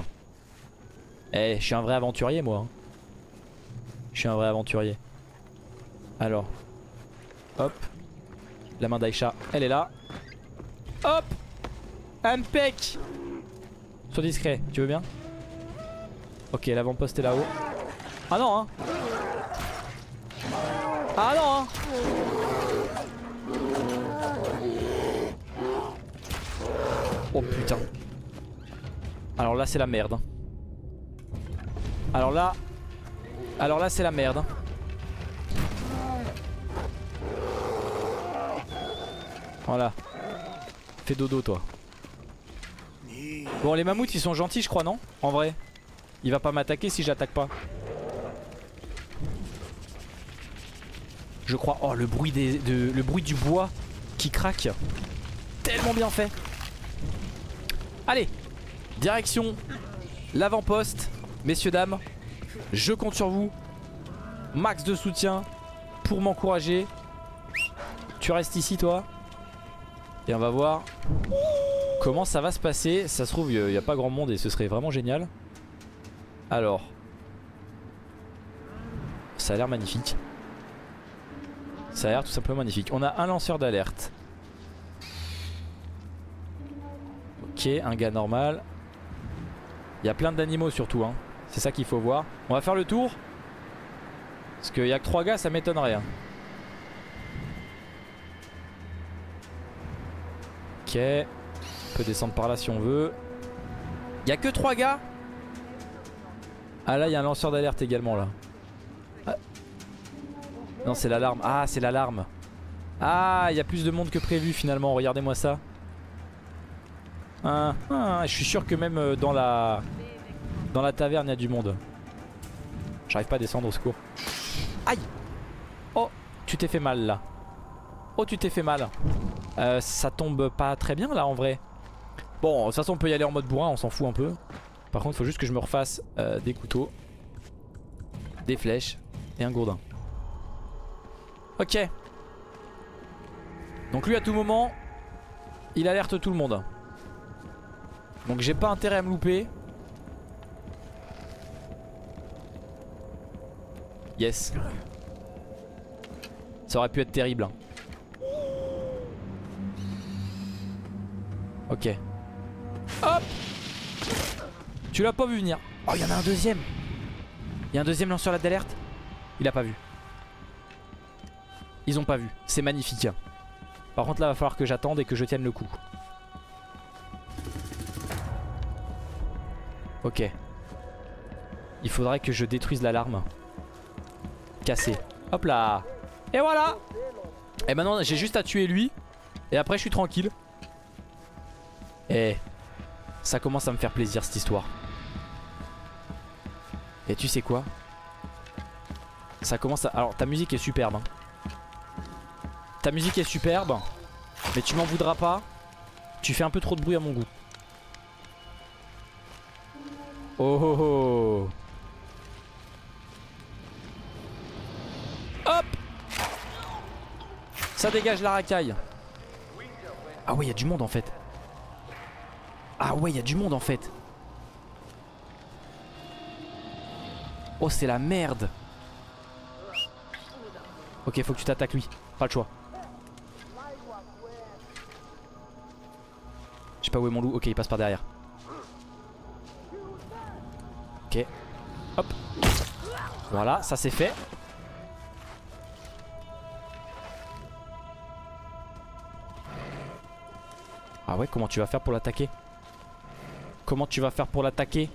Eh, je suis un vrai aventurier moi. Je suis un vrai aventurier. Alors. Hop. La main d'Aïcha, elle est là. Hop. Impec. Sois discret, tu veux bien? Ok, l'avant-poste est là-haut. Ah non hein. Ah non hein. Oh putain. Alors là c'est la merde hein. Alors là c'est la merde hein. Voilà. Fais dodo toi. Bon les mammouths ils sont gentils je crois non. En vrai. Il va pas m'attaquer si j'attaque pas. Je crois. Oh le bruit le bruit du bois qui craque. Tellement bien fait. Allez. Direction l'avant-poste. Messieurs dames, je compte sur vous. Max de soutien pour m'encourager. Tu restes ici toi. Et on va voir comment ça va se passer. Ça se trouve il n'y a pas grand monde et ce serait vraiment génial. Alors, ça a l'air magnifique. Ça a l'air tout simplement magnifique. On a un lanceur d'alerte. Ok, un gars normal. Il y a plein d'animaux surtout hein. C'est ça qu'il faut voir. On va faire le tour. Parce qu'il n'y a que 3 gars, ça m'étonnerait hein. Ok, on peut descendre par là si on veut. Il n'y a que 3 gars. Ah là il y a un lanceur d'alerte également là ah. Non c'est l'alarme. Ah c'est l'alarme. Ah il y a plus de monde que prévu finalement. Regardez moi ça ah, ah, je suis sûr que même dans la taverne il y a du monde. J'arrive pas à descendre au secours. Aïe. Oh tu t'es fait mal là. Oh tu t'es fait mal ça tombe pas très bien là en vrai. Bon de toute façon on peut y aller en mode bourrin. On s'en fout un peu. Par contre faut juste que je me refasse des couteaux, des flèches et un gourdin. Ok. Donc lui à tout moment il alerte tout le monde. Donc j'ai pas intérêt à me louper. Yes. Ça aurait pu être terrible hein. Ok. Hop. Tu l'as pas vu venir. Oh il y en a un deuxième. Il y a un deuxième lanceur d'alerte. Il a pas vu. Ils ont pas vu. C'est magnifique. Par contre là va falloir que j'attende et que je tienne le coup. Ok. Il faudrait que je détruise l'alarme. Cassé. Hop là. Et voilà. Et maintenant j'ai juste à tuer lui. Et après je suis tranquille. Et ça commence à me faire plaisir cette histoire. Et tu sais quoi? Ça commence à... Alors ta musique est superbe hein. Ta musique est superbe. Mais tu m'en voudras pas. Tu fais un peu trop de bruit à mon goût. Oh oh oh. Hop. Ça dégage la racaille. Ah ouais il y a du monde en fait. Ah ouais il y a du monde en fait. Oh c'est la merde. Ok faut que tu t'attaques lui. Pas le choix. Je sais pas où est mon loup. Ok il passe par derrière. Ok. Hop. Voilà ça c'est fait. Ah ouais comment tu vas faire pour l'attaquer? Comment tu vas faire pour l'attaquer?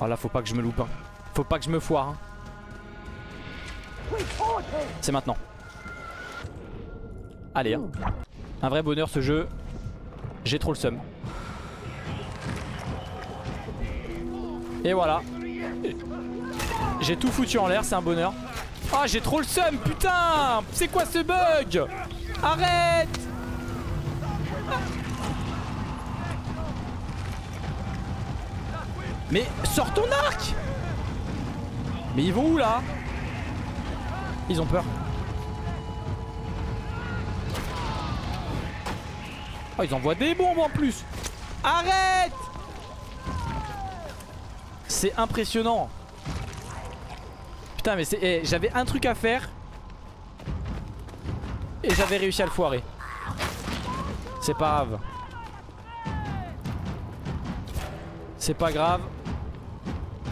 Oh là faut pas que je me loupe hein. Faut pas que je me foire hein. C'est maintenant. Allez hein. Un vrai bonheur ce jeu. J'ai trop le seum. Et voilà. J'ai tout foutu en l'air c'est un bonheur. Ah oh, j'ai trop le seum putain. C'est quoi ce bug? Arrête. Mais sors ton arc. Mais ils vont où là? Ils ont peur. Oh ils envoient des bombes en plus. Arrête. C'est impressionnant. Putain mais c'est... Eh, j'avais un truc à faire. Et j'avais réussi à le foirer. C'est pas grave. C'est pas grave.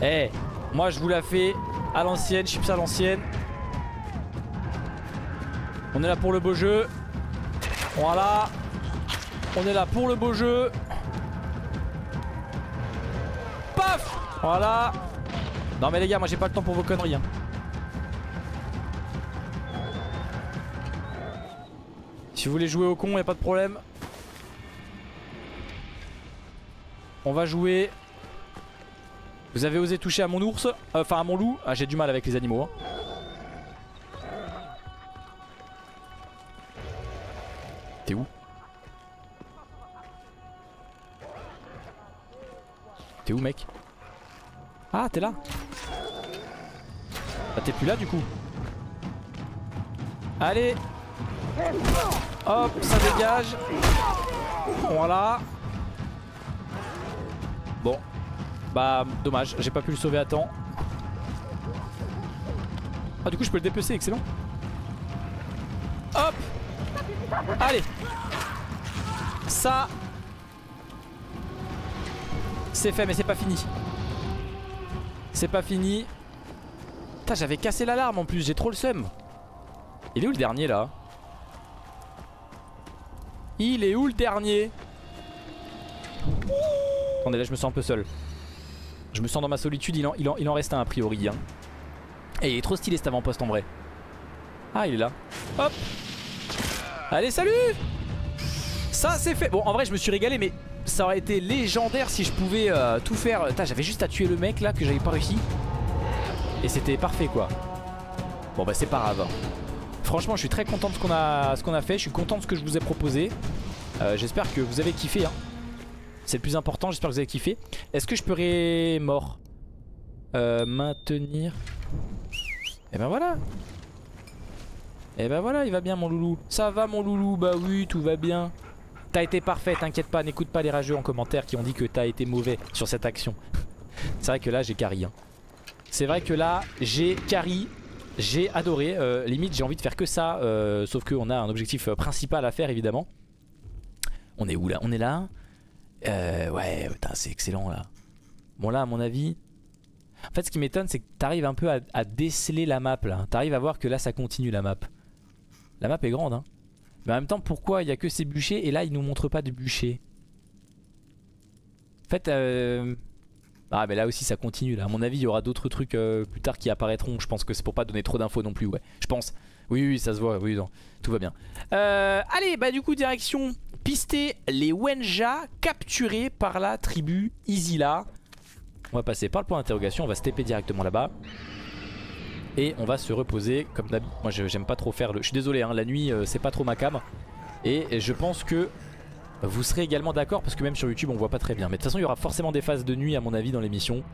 Eh, moi je vous la fais à l'ancienne, chips à l'ancienne. On est là pour le beau jeu. Voilà. On est là pour le beau jeu. Paf! Voilà. Non mais les gars, moi j'ai pas le temps pour vos conneries hein. Si vous voulez jouer au con, y'a pas de problème. On va jouer. Vous avez osé toucher à mon ours, enfin à mon loup. Ah, j'ai du mal avec les animaux hein. T'es où? T'es où mec? Ah t'es là? Bah t'es plus là du coup. Allez. Hop, ça dégage. Voilà. Bon. Bah dommage, j'ai pas pu le sauver à temps. Ah du coup je peux le dépecer, excellent. Hop. Allez. Ça c'est fait, mais c'est pas fini. C'est pas fini. Putain, j'avais cassé l'alarme en plus, j'ai trop le seum. Il est où le dernier là? Il est où le dernier? Attendez, là je me sens un peu seul. Je me sens dans ma solitude, il en reste un a priori hein. Et il est trop stylé cet avant-poste en vrai. Ah il est là. Hop. Allez salut. Ça c'est fait. Bon en vrai je me suis régalé, mais ça aurait été légendaire si je pouvais tout faire. J'avais juste à tuer le mec là que j'avais pas réussi. Et c'était parfait quoi. Bon bah c'est pas grave. Franchement je suis très content de ce qu'on a fait. Je suis content de ce que je vous ai proposé. J'espère que vous avez kiffé hein. C'est le plus important, j'espère que vous avez kiffé. Est-ce que je pourrais mort maintenir? Et ben voilà. Et ben voilà, il va bien mon loulou. Ça va mon loulou, bah oui tout va bien. T'as été parfait, t'inquiète pas, n'écoute pas les rageux en commentaire qui ont dit que t'as été mauvais sur cette action. C'est vrai que là j'ai carry hein. C'est vrai que là j'ai carry, j'ai adoré, limite j'ai envie de faire que ça, sauf qu'on a un objectif principal à faire évidemment. On est où là? On est là. Ouais c'est excellent là. Bon là à mon avis, en fait ce qui m'étonne c'est que t'arrives un peu à déceler la map là. T'arrives à voir que là ça continue la map. La map est grande hein. Mais en même temps pourquoi il n'y a que ces bûchers et là il nous montre pas de bûchers? En fait ah mais là aussi ça continue là. À mon avis il y aura d'autres trucs plus tard qui apparaîtront. Je pense que c'est pour pas donner trop d'infos non plus ouais. Je pense. Oui oui ça se voit oui non. Tout va bien. Allez bah du coup direction pister les Wenja capturés par la tribu Izila. On va passer par le point d'interrogation. On va se TP directement là-bas. Et on va se reposer comme d'habitude. Moi j'aime pas trop faire le... Je suis désolé hein, la nuit c'est pas trop ma cam. Et je pense que vous serez également d'accord, parce que même sur YouTube on voit pas très bien. Mais de toute façon il y aura forcément des phases de nuit à mon avis dans l'émission.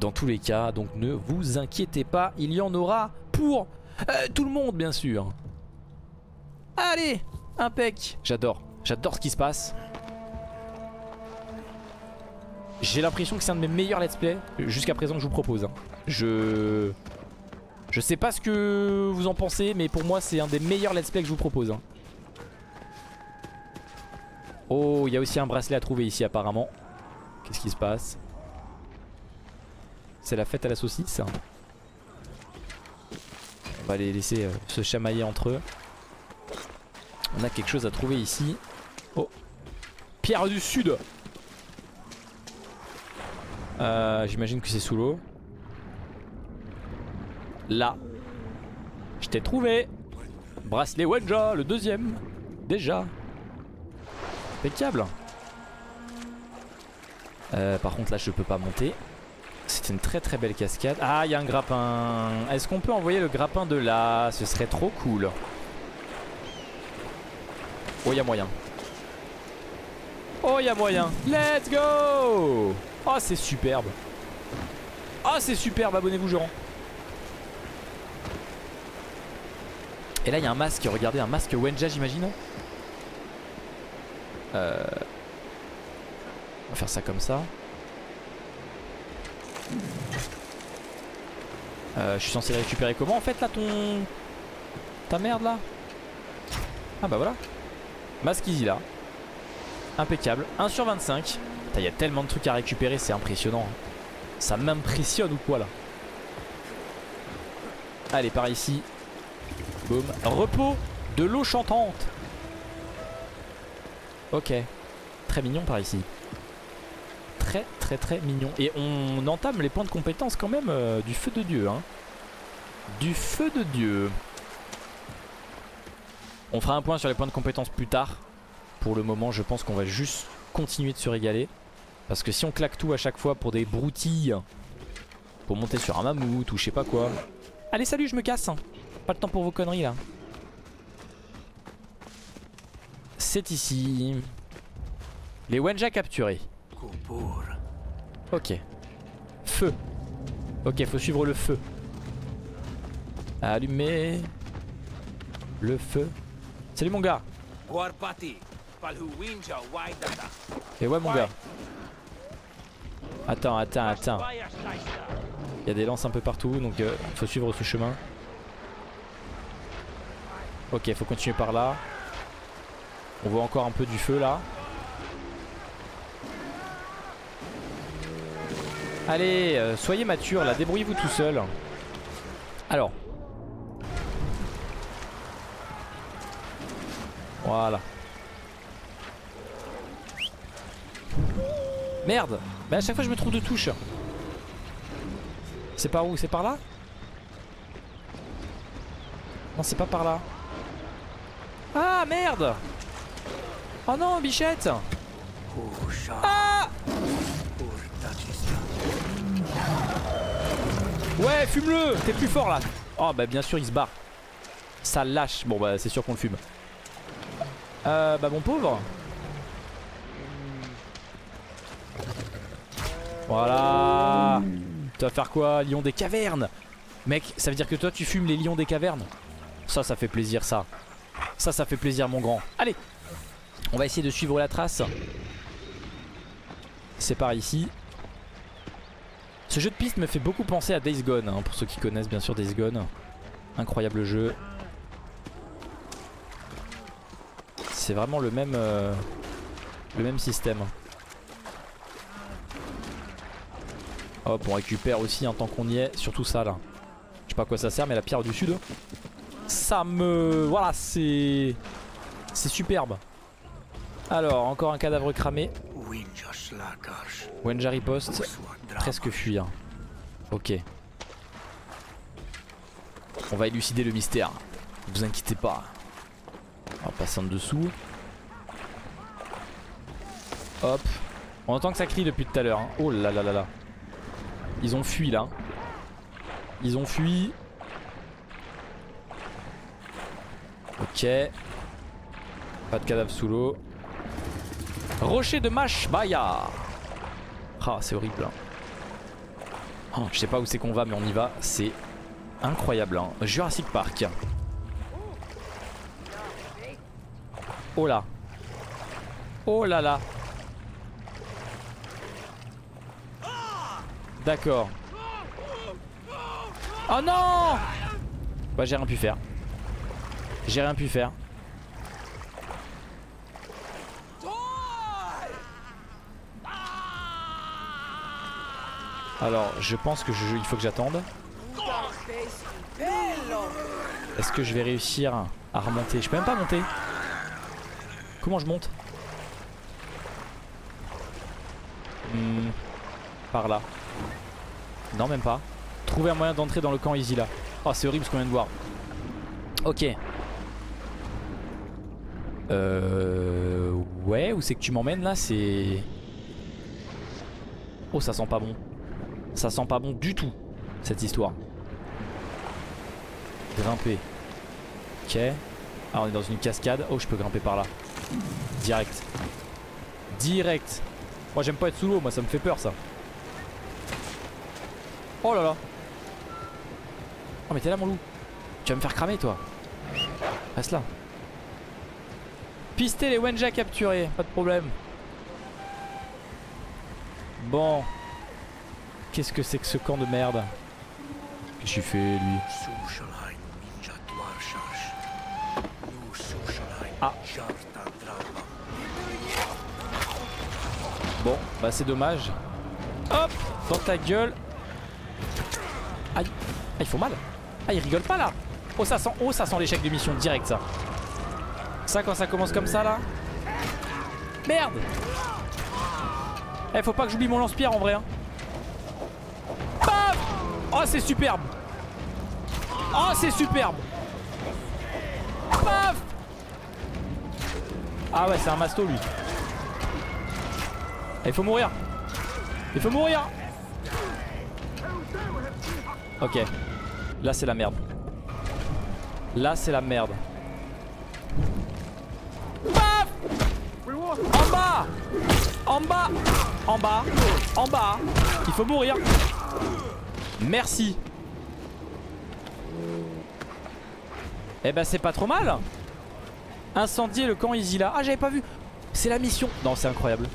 Dans tous les cas, donc ne vous inquiétez pas. Il y en aura pour tout le monde bien sûr. Allez, impec. J'adore, j'adore ce qui se passe. J'ai l'impression que c'est un de mes meilleurs let's play jusqu'à présent que je vous propose hein. Je sais pas ce que vous en pensez, mais pour moi c'est un des meilleurs let's play que je vous propose. Oh, il y a aussi un bracelet à trouver ici apparemment. Qu'est-ce qui se passe? C'est la fête à la saucisse. On va les laisser se chamailler entre eux. On a quelque chose à trouver ici. Oh, pierre du sud. J'imagine que c'est sous l'eau. Là, je t'ai trouvé. Bracelet Wenja, le deuxième. Déjà. Impeccable. Par contre là je peux pas monter. C'était une très très belle cascade. Ah il y a un grappin. Est-ce qu'on peut envoyer le grappin de là? Ce serait trop cool. Oh il y a moyen. Oh il y a moyen. Let's go. Oh c'est superbe. Oh c'est superbe, abonnez-vous je rends. Et là il y a un masque, regardez, un masque Wenja j'imagine. On va faire ça comme ça. Je suis censé récupérer comment en fait là ton... ta merde là? Ah bah voilà. Masque Izila. Impeccable. 1 sur 25. Il y a tellement de trucs à récupérer, c'est impressionnant. Ça m'impressionne ou quoi là? Allez, par ici. Boum. Repos de l'eau chantante. Ok. Très mignon par ici. Très très très mignon. Et on entame les points de compétence quand même du feu de Dieu. Hein. Du feu de Dieu. On fera un point sur les points de compétence plus tard. Pour le moment, je pense qu'on va juste continuer de se régaler. Parce que si on claque tout à chaque fois pour des broutilles, pour monter sur un mammouth ou je sais pas quoi. Allez, salut, je me casse. Pas le temps pour vos conneries là. C'est ici. Les Wenja capturés. Ok. Feu. Ok, faut suivre le feu. Allumer le feu. Salut mon gars. Et ouais mon gars. Attends, attends, attends. Il y a des lances un peu partout, donc faut suivre ce chemin. Ok, faut continuer par là. On voit encore un peu du feu là. Allez, soyez mature là, débrouillez-vous tout seul. Alors. Voilà. Merde. Mais à chaque fois je me trouve de touche. C'est par où? C'est par là? Non, c'est pas par là. Ah merde. Oh non, bichette. Ah. Ouais, fume-le. T'es plus fort là. Oh bah bien sûr il se barre. Ça lâche. Bon bah c'est sûr qu'on le fume. Bah mon pauvre. Voilà. Tu vas faire quoi? Lion des cavernes. Mec, ça veut dire que toi tu fumes les lions des cavernes. Ça, ça fait plaisir ça. Ça, ça fait plaisir mon grand. Allez. On va essayer de suivre la trace. C'est par ici. Ce jeu de piste me fait beaucoup penser à Days Gone, hein, pour ceux qui connaissent bien sûr Days Gone. Incroyable jeu. C'est vraiment le même système. Hop, on récupère aussi hein, tant qu'on y est, surtout ça là. Je sais pas à quoi ça sert, mais la pierre du sud, ça me... Voilà, c'est superbe. Alors, encore un cadavre cramé. Wenja riposte. Presque fuir. Ok. On va élucider le mystère. Ne vous inquiétez pas. On va passer en dessous. Hop. On entend que ça crie depuis tout à l'heure. Hein. Oh là là là là. Ils ont fui là. Ils ont fui. Ok. Pas de cadavre sous l'eau. Rocher de mâche Bayard. Ah c'est horrible hein. Oh, je sais pas où c'est qu'on va mais on y va. C'est incroyable hein. Jurassic Park. Oh là. Oh là là. D'accord. Oh non. Bah j'ai rien pu faire. J'ai rien pu faire. Alors je pense que il faut que j'attende. Est-ce que je vais réussir à remonter? Je peux même pas monter. Comment je monte? Par là. Non même pas. Trouver un moyen d'entrer dans le camp Izila. Oh c'est horrible ce qu'on vient de voir. Ok. Ouais, où c'est que tu m'emmènes là? C'est... Oh ça sent pas bon. Ça sent pas bon du tout cette histoire. Grimper. Ok. Ah on est dans une cascade. Oh je peux grimper par là. Direct. Direct. Moi j'aime pas être sous l'eau, moi ça me fait peur ça. Oh là là. Oh mais t'es là mon loup. Tu vas me faire cramer toi. Reste là. Pister les Wenja capturés. Pas de problème. Bon. Qu'est-ce que c'est que ce camp de merde? Qu'est-ce qu'il fait lui? Ah. Bon, bah c'est dommage. Hop, dans ta gueule. Aïe, ah, ils font mal. Ah, ils rigolent pas là. Oh, ça sent l'échec de mission direct, ça. Ça, quand ça commence comme ça, là. Merde. Eh, faut pas que j'oublie mon lance-pierre en vrai, hein. Bam. Oh, c'est superbe. Oh, c'est superbe. Paf. Ah ouais, c'est un masto, lui. Il faut mourir. Il faut mourir. Ok. Là, c'est la merde. Là, c'est la merde. Paf. En bas. En bas. En bas. En bas. Il faut mourir. Merci. Eh ben c'est pas trop mal. Incendier le camp Izila. Ah j'avais pas vu. C'est la mission. Non c'est incroyable.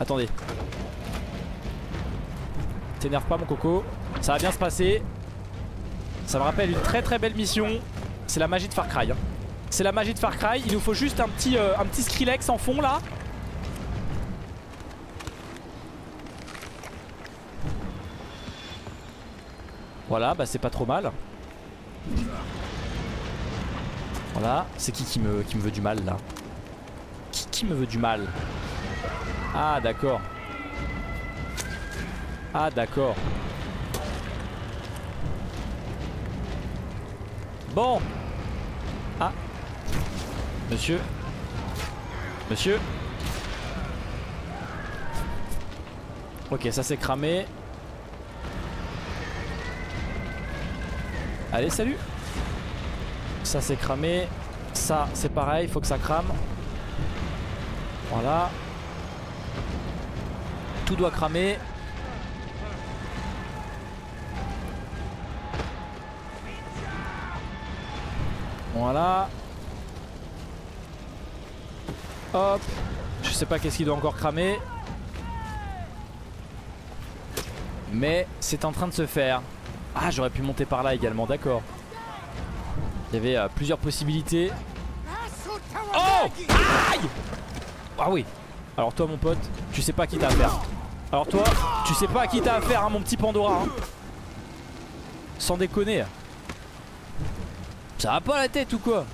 Attendez. T'énerve pas mon coco. Ça va bien se passer. Ça me rappelle une très très belle mission. C'est la magie de Far Cry, hein. C'est la magie de Far Cry. Il nous faut juste un petit Skrillex en fond là. Voilà, bah c'est pas trop mal. Voilà, c'est qui me veut du mal là? Qui me veut du mal? Ah d'accord. Ah d'accord. Bon. Ah. Monsieur. Monsieur. Ok, ça s'est cramé. Allez salut. Ça c'est cramé. Ça c'est pareil, faut que ça crame. Voilà. Tout doit cramer. Voilà. Hop. Je sais pas qu'est-ce qui doit encore cramer. Mais c'est en train de se faire. Ah j'aurais pu monter par là également, d'accord. Il y avait plusieurs possibilités. Oh. Aïe. Ah oui. Alors toi mon pote, tu sais pas à qui t'as affaire. Alors toi, tu sais pas à qui t'as affaire, hein, mon petit Pandora, hein. Sans déconner. Ça va pas la tête ou quoi?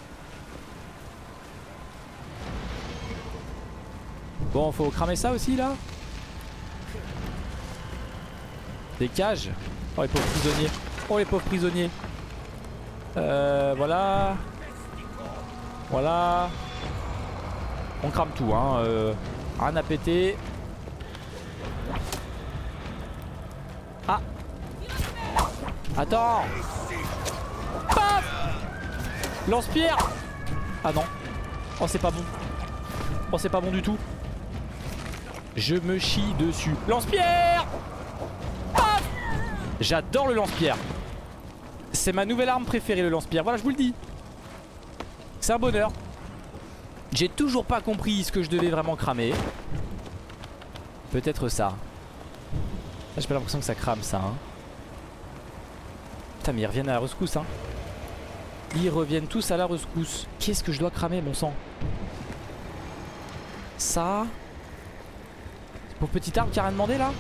Bon faut cramer ça aussi là. Des cages. Oh les pauvres prisonniers. Oh les pauvres prisonniers. Voilà. Voilà. On crame tout hein. Rien à péter. Ah. Attends. Paf. Lance-pierre. Ah non. Oh c'est pas bon. Oh c'est pas bon du tout. Je me chie dessus. Lance-pierre. J'adore le lance-pierre. C'est ma nouvelle arme préférée le lance-pierre. Voilà je vous le dis. C'est un bonheur. J'ai toujours pas compris ce que je devais vraiment cramer. Peut-être ça. Là j'ai pas l'impression que ça crame ça hein. Putain mais ils reviennent à la rescousse hein. Ils reviennent tous à la rescousse. Qu'est-ce que je dois cramer bon sang? Ça. C'est pour petite arme qui a rien demandé là.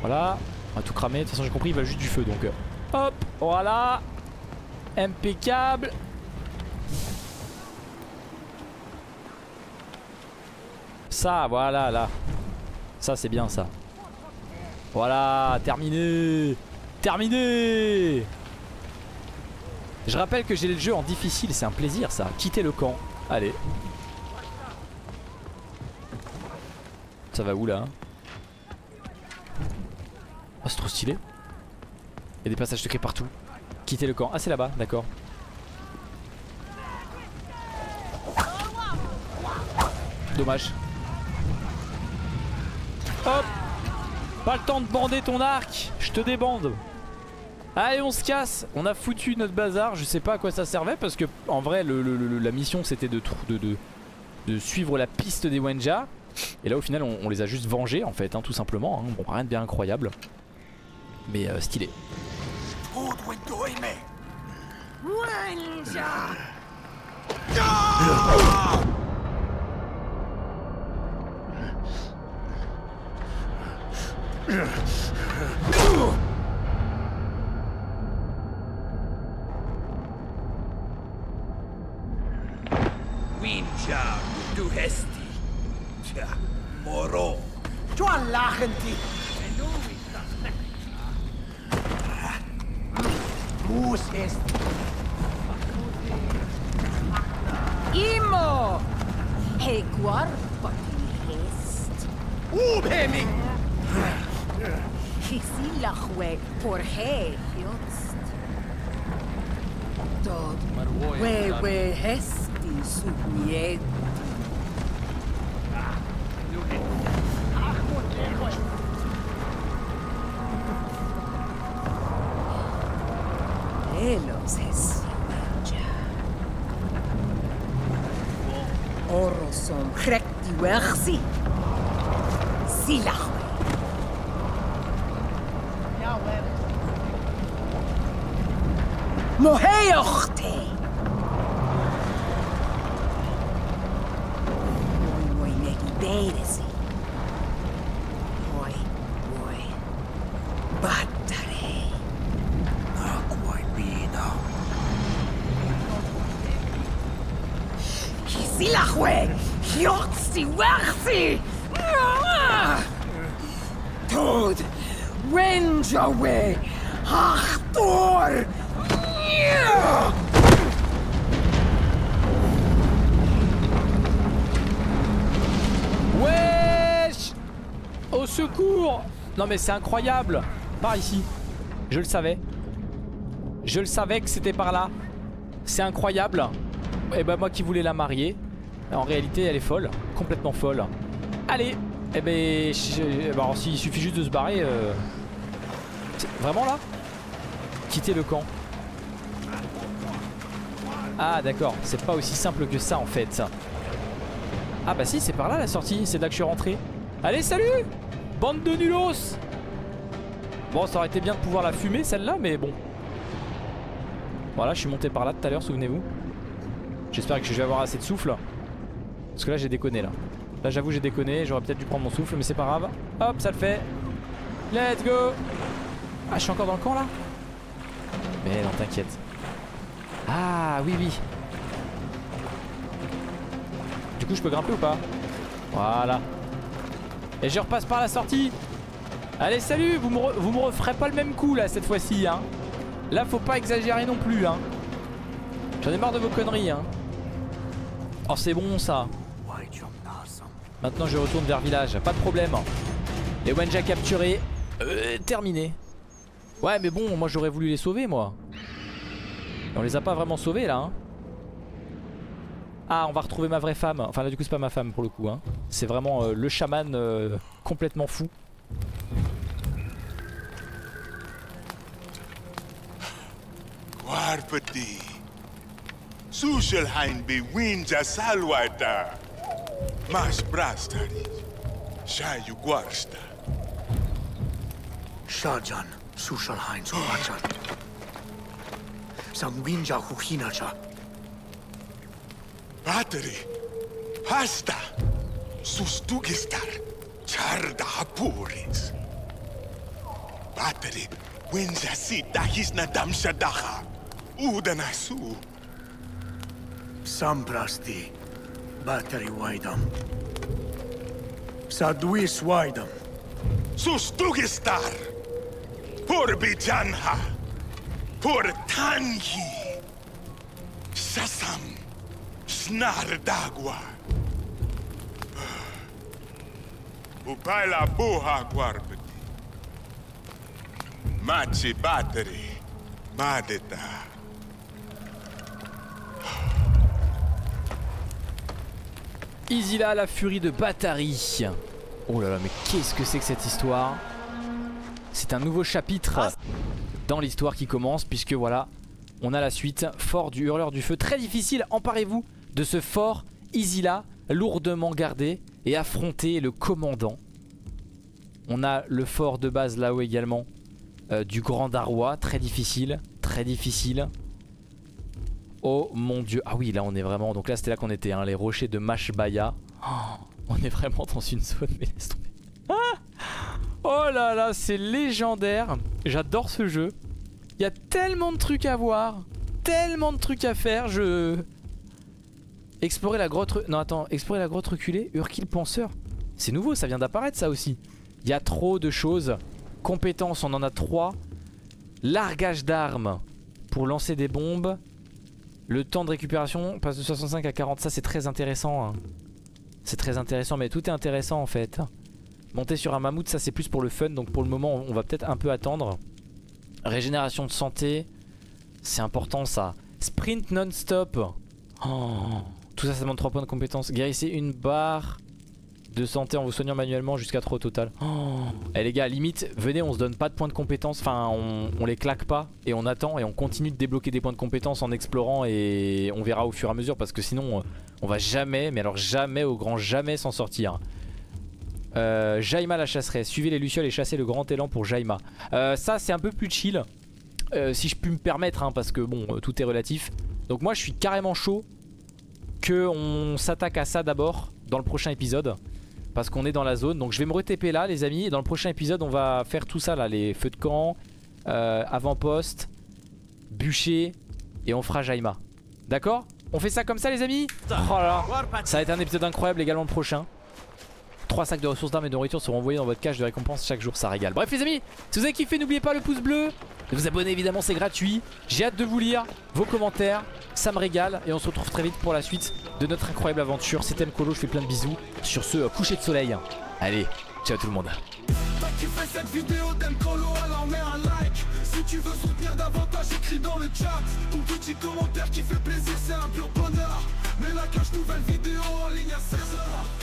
Voilà, on va tout cramer, de toute façon j'ai compris, il va juste du feu donc. Hop, voilà. Impeccable. Ça, voilà, là. Ça c'est bien ça. Voilà, terminé. Terminé. Je rappelle que j'ai le jeu en difficile, c'est un plaisir ça. Quitter le camp, allez. Ça va où là? Oh c'est trop stylé. Il y a des passages secrets partout. Quitter le camp. Ah c'est là-bas, d'accord. Dommage. Hop. Pas le temps de bander ton arc. Je te débande. Allez on se casse. On a foutu notre bazar. Je sais pas à quoi ça servait parce que en vrai la mission c'était de suivre la piste des Wenja. Et là au final on les a juste vengés en fait hein, tout simplement hein. Bon rien de bien incroyable. Mais stylé. Winja, du Hesti. Tja, Moro. Du Allachenti. Bus Hesti. Imo. Hey, guarda di Hest. Ubhemi. Izila hue por he Hest. Dod. We Hest. Subniet. Elos es Oroson recti wersi. Sila. Moheyochte. Daisy. Boy. Batari. No quite bino. Izila hue. Yotsi wersi. Tod. Wenja hue. Achtor. Wesh! Au secours! Non mais c'est incroyable! Par ici. Je le savais. Je le savais que c'était par là. C'est incroyable. Et ben moi qui voulais la marier. En réalité elle est folle. Complètement folle. Allez! Et ben... Alors s'il suffit juste de se barrer... Vraiment là? Quitter le camp. Ah d'accord. C'est pas aussi simple que ça en fait. Ah bah si, c'est par là la sortie, c'est de là que je suis rentré. Allez, salut! Bande de nullos! Bon, ça aurait été bien de pouvoir la fumer celle-là, mais bon. Voilà, je suis monté par là tout à l'heure, souvenez-vous. J'espère que je vais avoir assez de souffle. Parce que là, j'ai déconné, là. Là, j'avoue, j'ai déconné, j'aurais peut-être dû prendre mon souffle, mais c'est pas grave. Hop, ça le fait. Let's go! Ah, je suis encore dans le camp, là? Mais non, t'inquiète. Ah, oui, oui. Du coup je peux grimper ou pas? Voilà. Et je repasse par la sortie. Allez salut, vous me referez pas le même coup là cette fois-ci hein. Là faut pas exagérer non plus hein. J'en ai marre de vos conneries hein. Oh c'est bon ça. Maintenant je retourne vers village, pas de problème. Les Wenja capturés, terminé. Ouais mais bon moi j'aurais voulu les sauver moi. Et on les a pas vraiment sauvés là hein. Ah on va retrouver ma vraie femme, enfin là du coup c'est pas ma femme pour le coup hein. C'est vraiment le chaman complètement fou. Batari, hasta, sustugistar, charda hapuris. Batari, Wenja si dahis na damsha daha, udanasu. Samprasti, Batari waidam. Sadwis waidam. Sustugistar, por bijanha, por tanhi, sasam. Snar d'agua. Upaila boha guarpeti. Machi bateri. Madeta. Izila, la furie de Batari. Oh là là, mais qu'est-ce que c'est que cette histoire? C'est un nouveau chapitre dans l'histoire qui commence, puisque voilà, on a la suite. Fort du hurleur du feu. Très difficile, emparez-vous de ce fort Izila, lourdement gardé, et affronter le commandant. On a le fort de base là-haut également, du Grand Darois, très difficile, très difficile. Oh mon dieu. Ah oui, là on est vraiment... Donc là c'était là qu'on était, hein, les rochers de Mashbaya. Oh, on est vraiment dans une zone, mais laisse tomber. Ah, oh là là, c'est légendaire. J'adore ce jeu. Il y a tellement de trucs à voir, tellement de trucs à faire. Explorer la grotte... Non attends, explorer la grotte reculée, Urki le penseur. C'est nouveau, ça vient d'apparaître ça aussi. Il y a trop de choses. Compétences, on en a 3. Largage d'armes pour lancer des bombes. Le temps de récupération passe de 65 à 40. Ça c'est très intéressant, hein. C'est très intéressant, mais tout est intéressant en fait. Monter sur un mammouth, ça c'est plus pour le fun. Donc pour le moment on va peut-être un peu attendre. Régénération de santé, c'est important ça. Sprint non-stop, oh. Tout ça, ça demande 3 points de compétence. Guérissez une barre de santé en vous soignant manuellement jusqu'à 3 au total. Oh. Eh les gars, limite, venez, on se donne pas de points de compétence. Enfin, on les claque pas et on attend et on continue de débloquer des points de compétence en explorant, et on verra au fur et à mesure, parce que sinon on va jamais, mais alors jamais, au grand jamais, s'en sortir. Jayma la chasseresse. Suivez les lucioles et chassez le grand élan pour Jayma. Ça c'est un peu plus chill, si je puis me permettre, hein, parce que bon, tout est relatif. Donc moi je suis carrément chaud que on s'attaque à ça d'abord dans le prochain épisode, parce qu'on est dans la zone. Donc je vais me re-TP là les amis, et dans le prochain épisode on va faire tout ça là. Les feux de camp, avant-poste, bûcher, et on fera Jayma. D'accord? On fait ça comme ça les amis. Oh là là. Ça va être un épisode incroyable également le prochain. 3 sacs de ressources d'armes et de nourriture seront envoyés dans votre cache de récompense chaque jour, ça régale. Bref les amis, si vous avez kiffé, n'oubliez pas le pouce bleu, de vous abonner évidemment, c'est gratuit. J'ai hâte de vous lire vos commentaires, ça me régale, et on se retrouve très vite pour la suite de notre incroyable aventure. C'était MColo, je fais plein de bisous sur ce coucher de soleil. Allez, ciao tout le monde. T'as kiffé cette vidéo d'MColo, alors mets un like. Si tu veux soutenir davantage, écris dans le chat. Ton petit commentaire qui fait plaisir, c'est un pur bonheur. Mais la cache, nouvelle vidéo en ligne à 16h.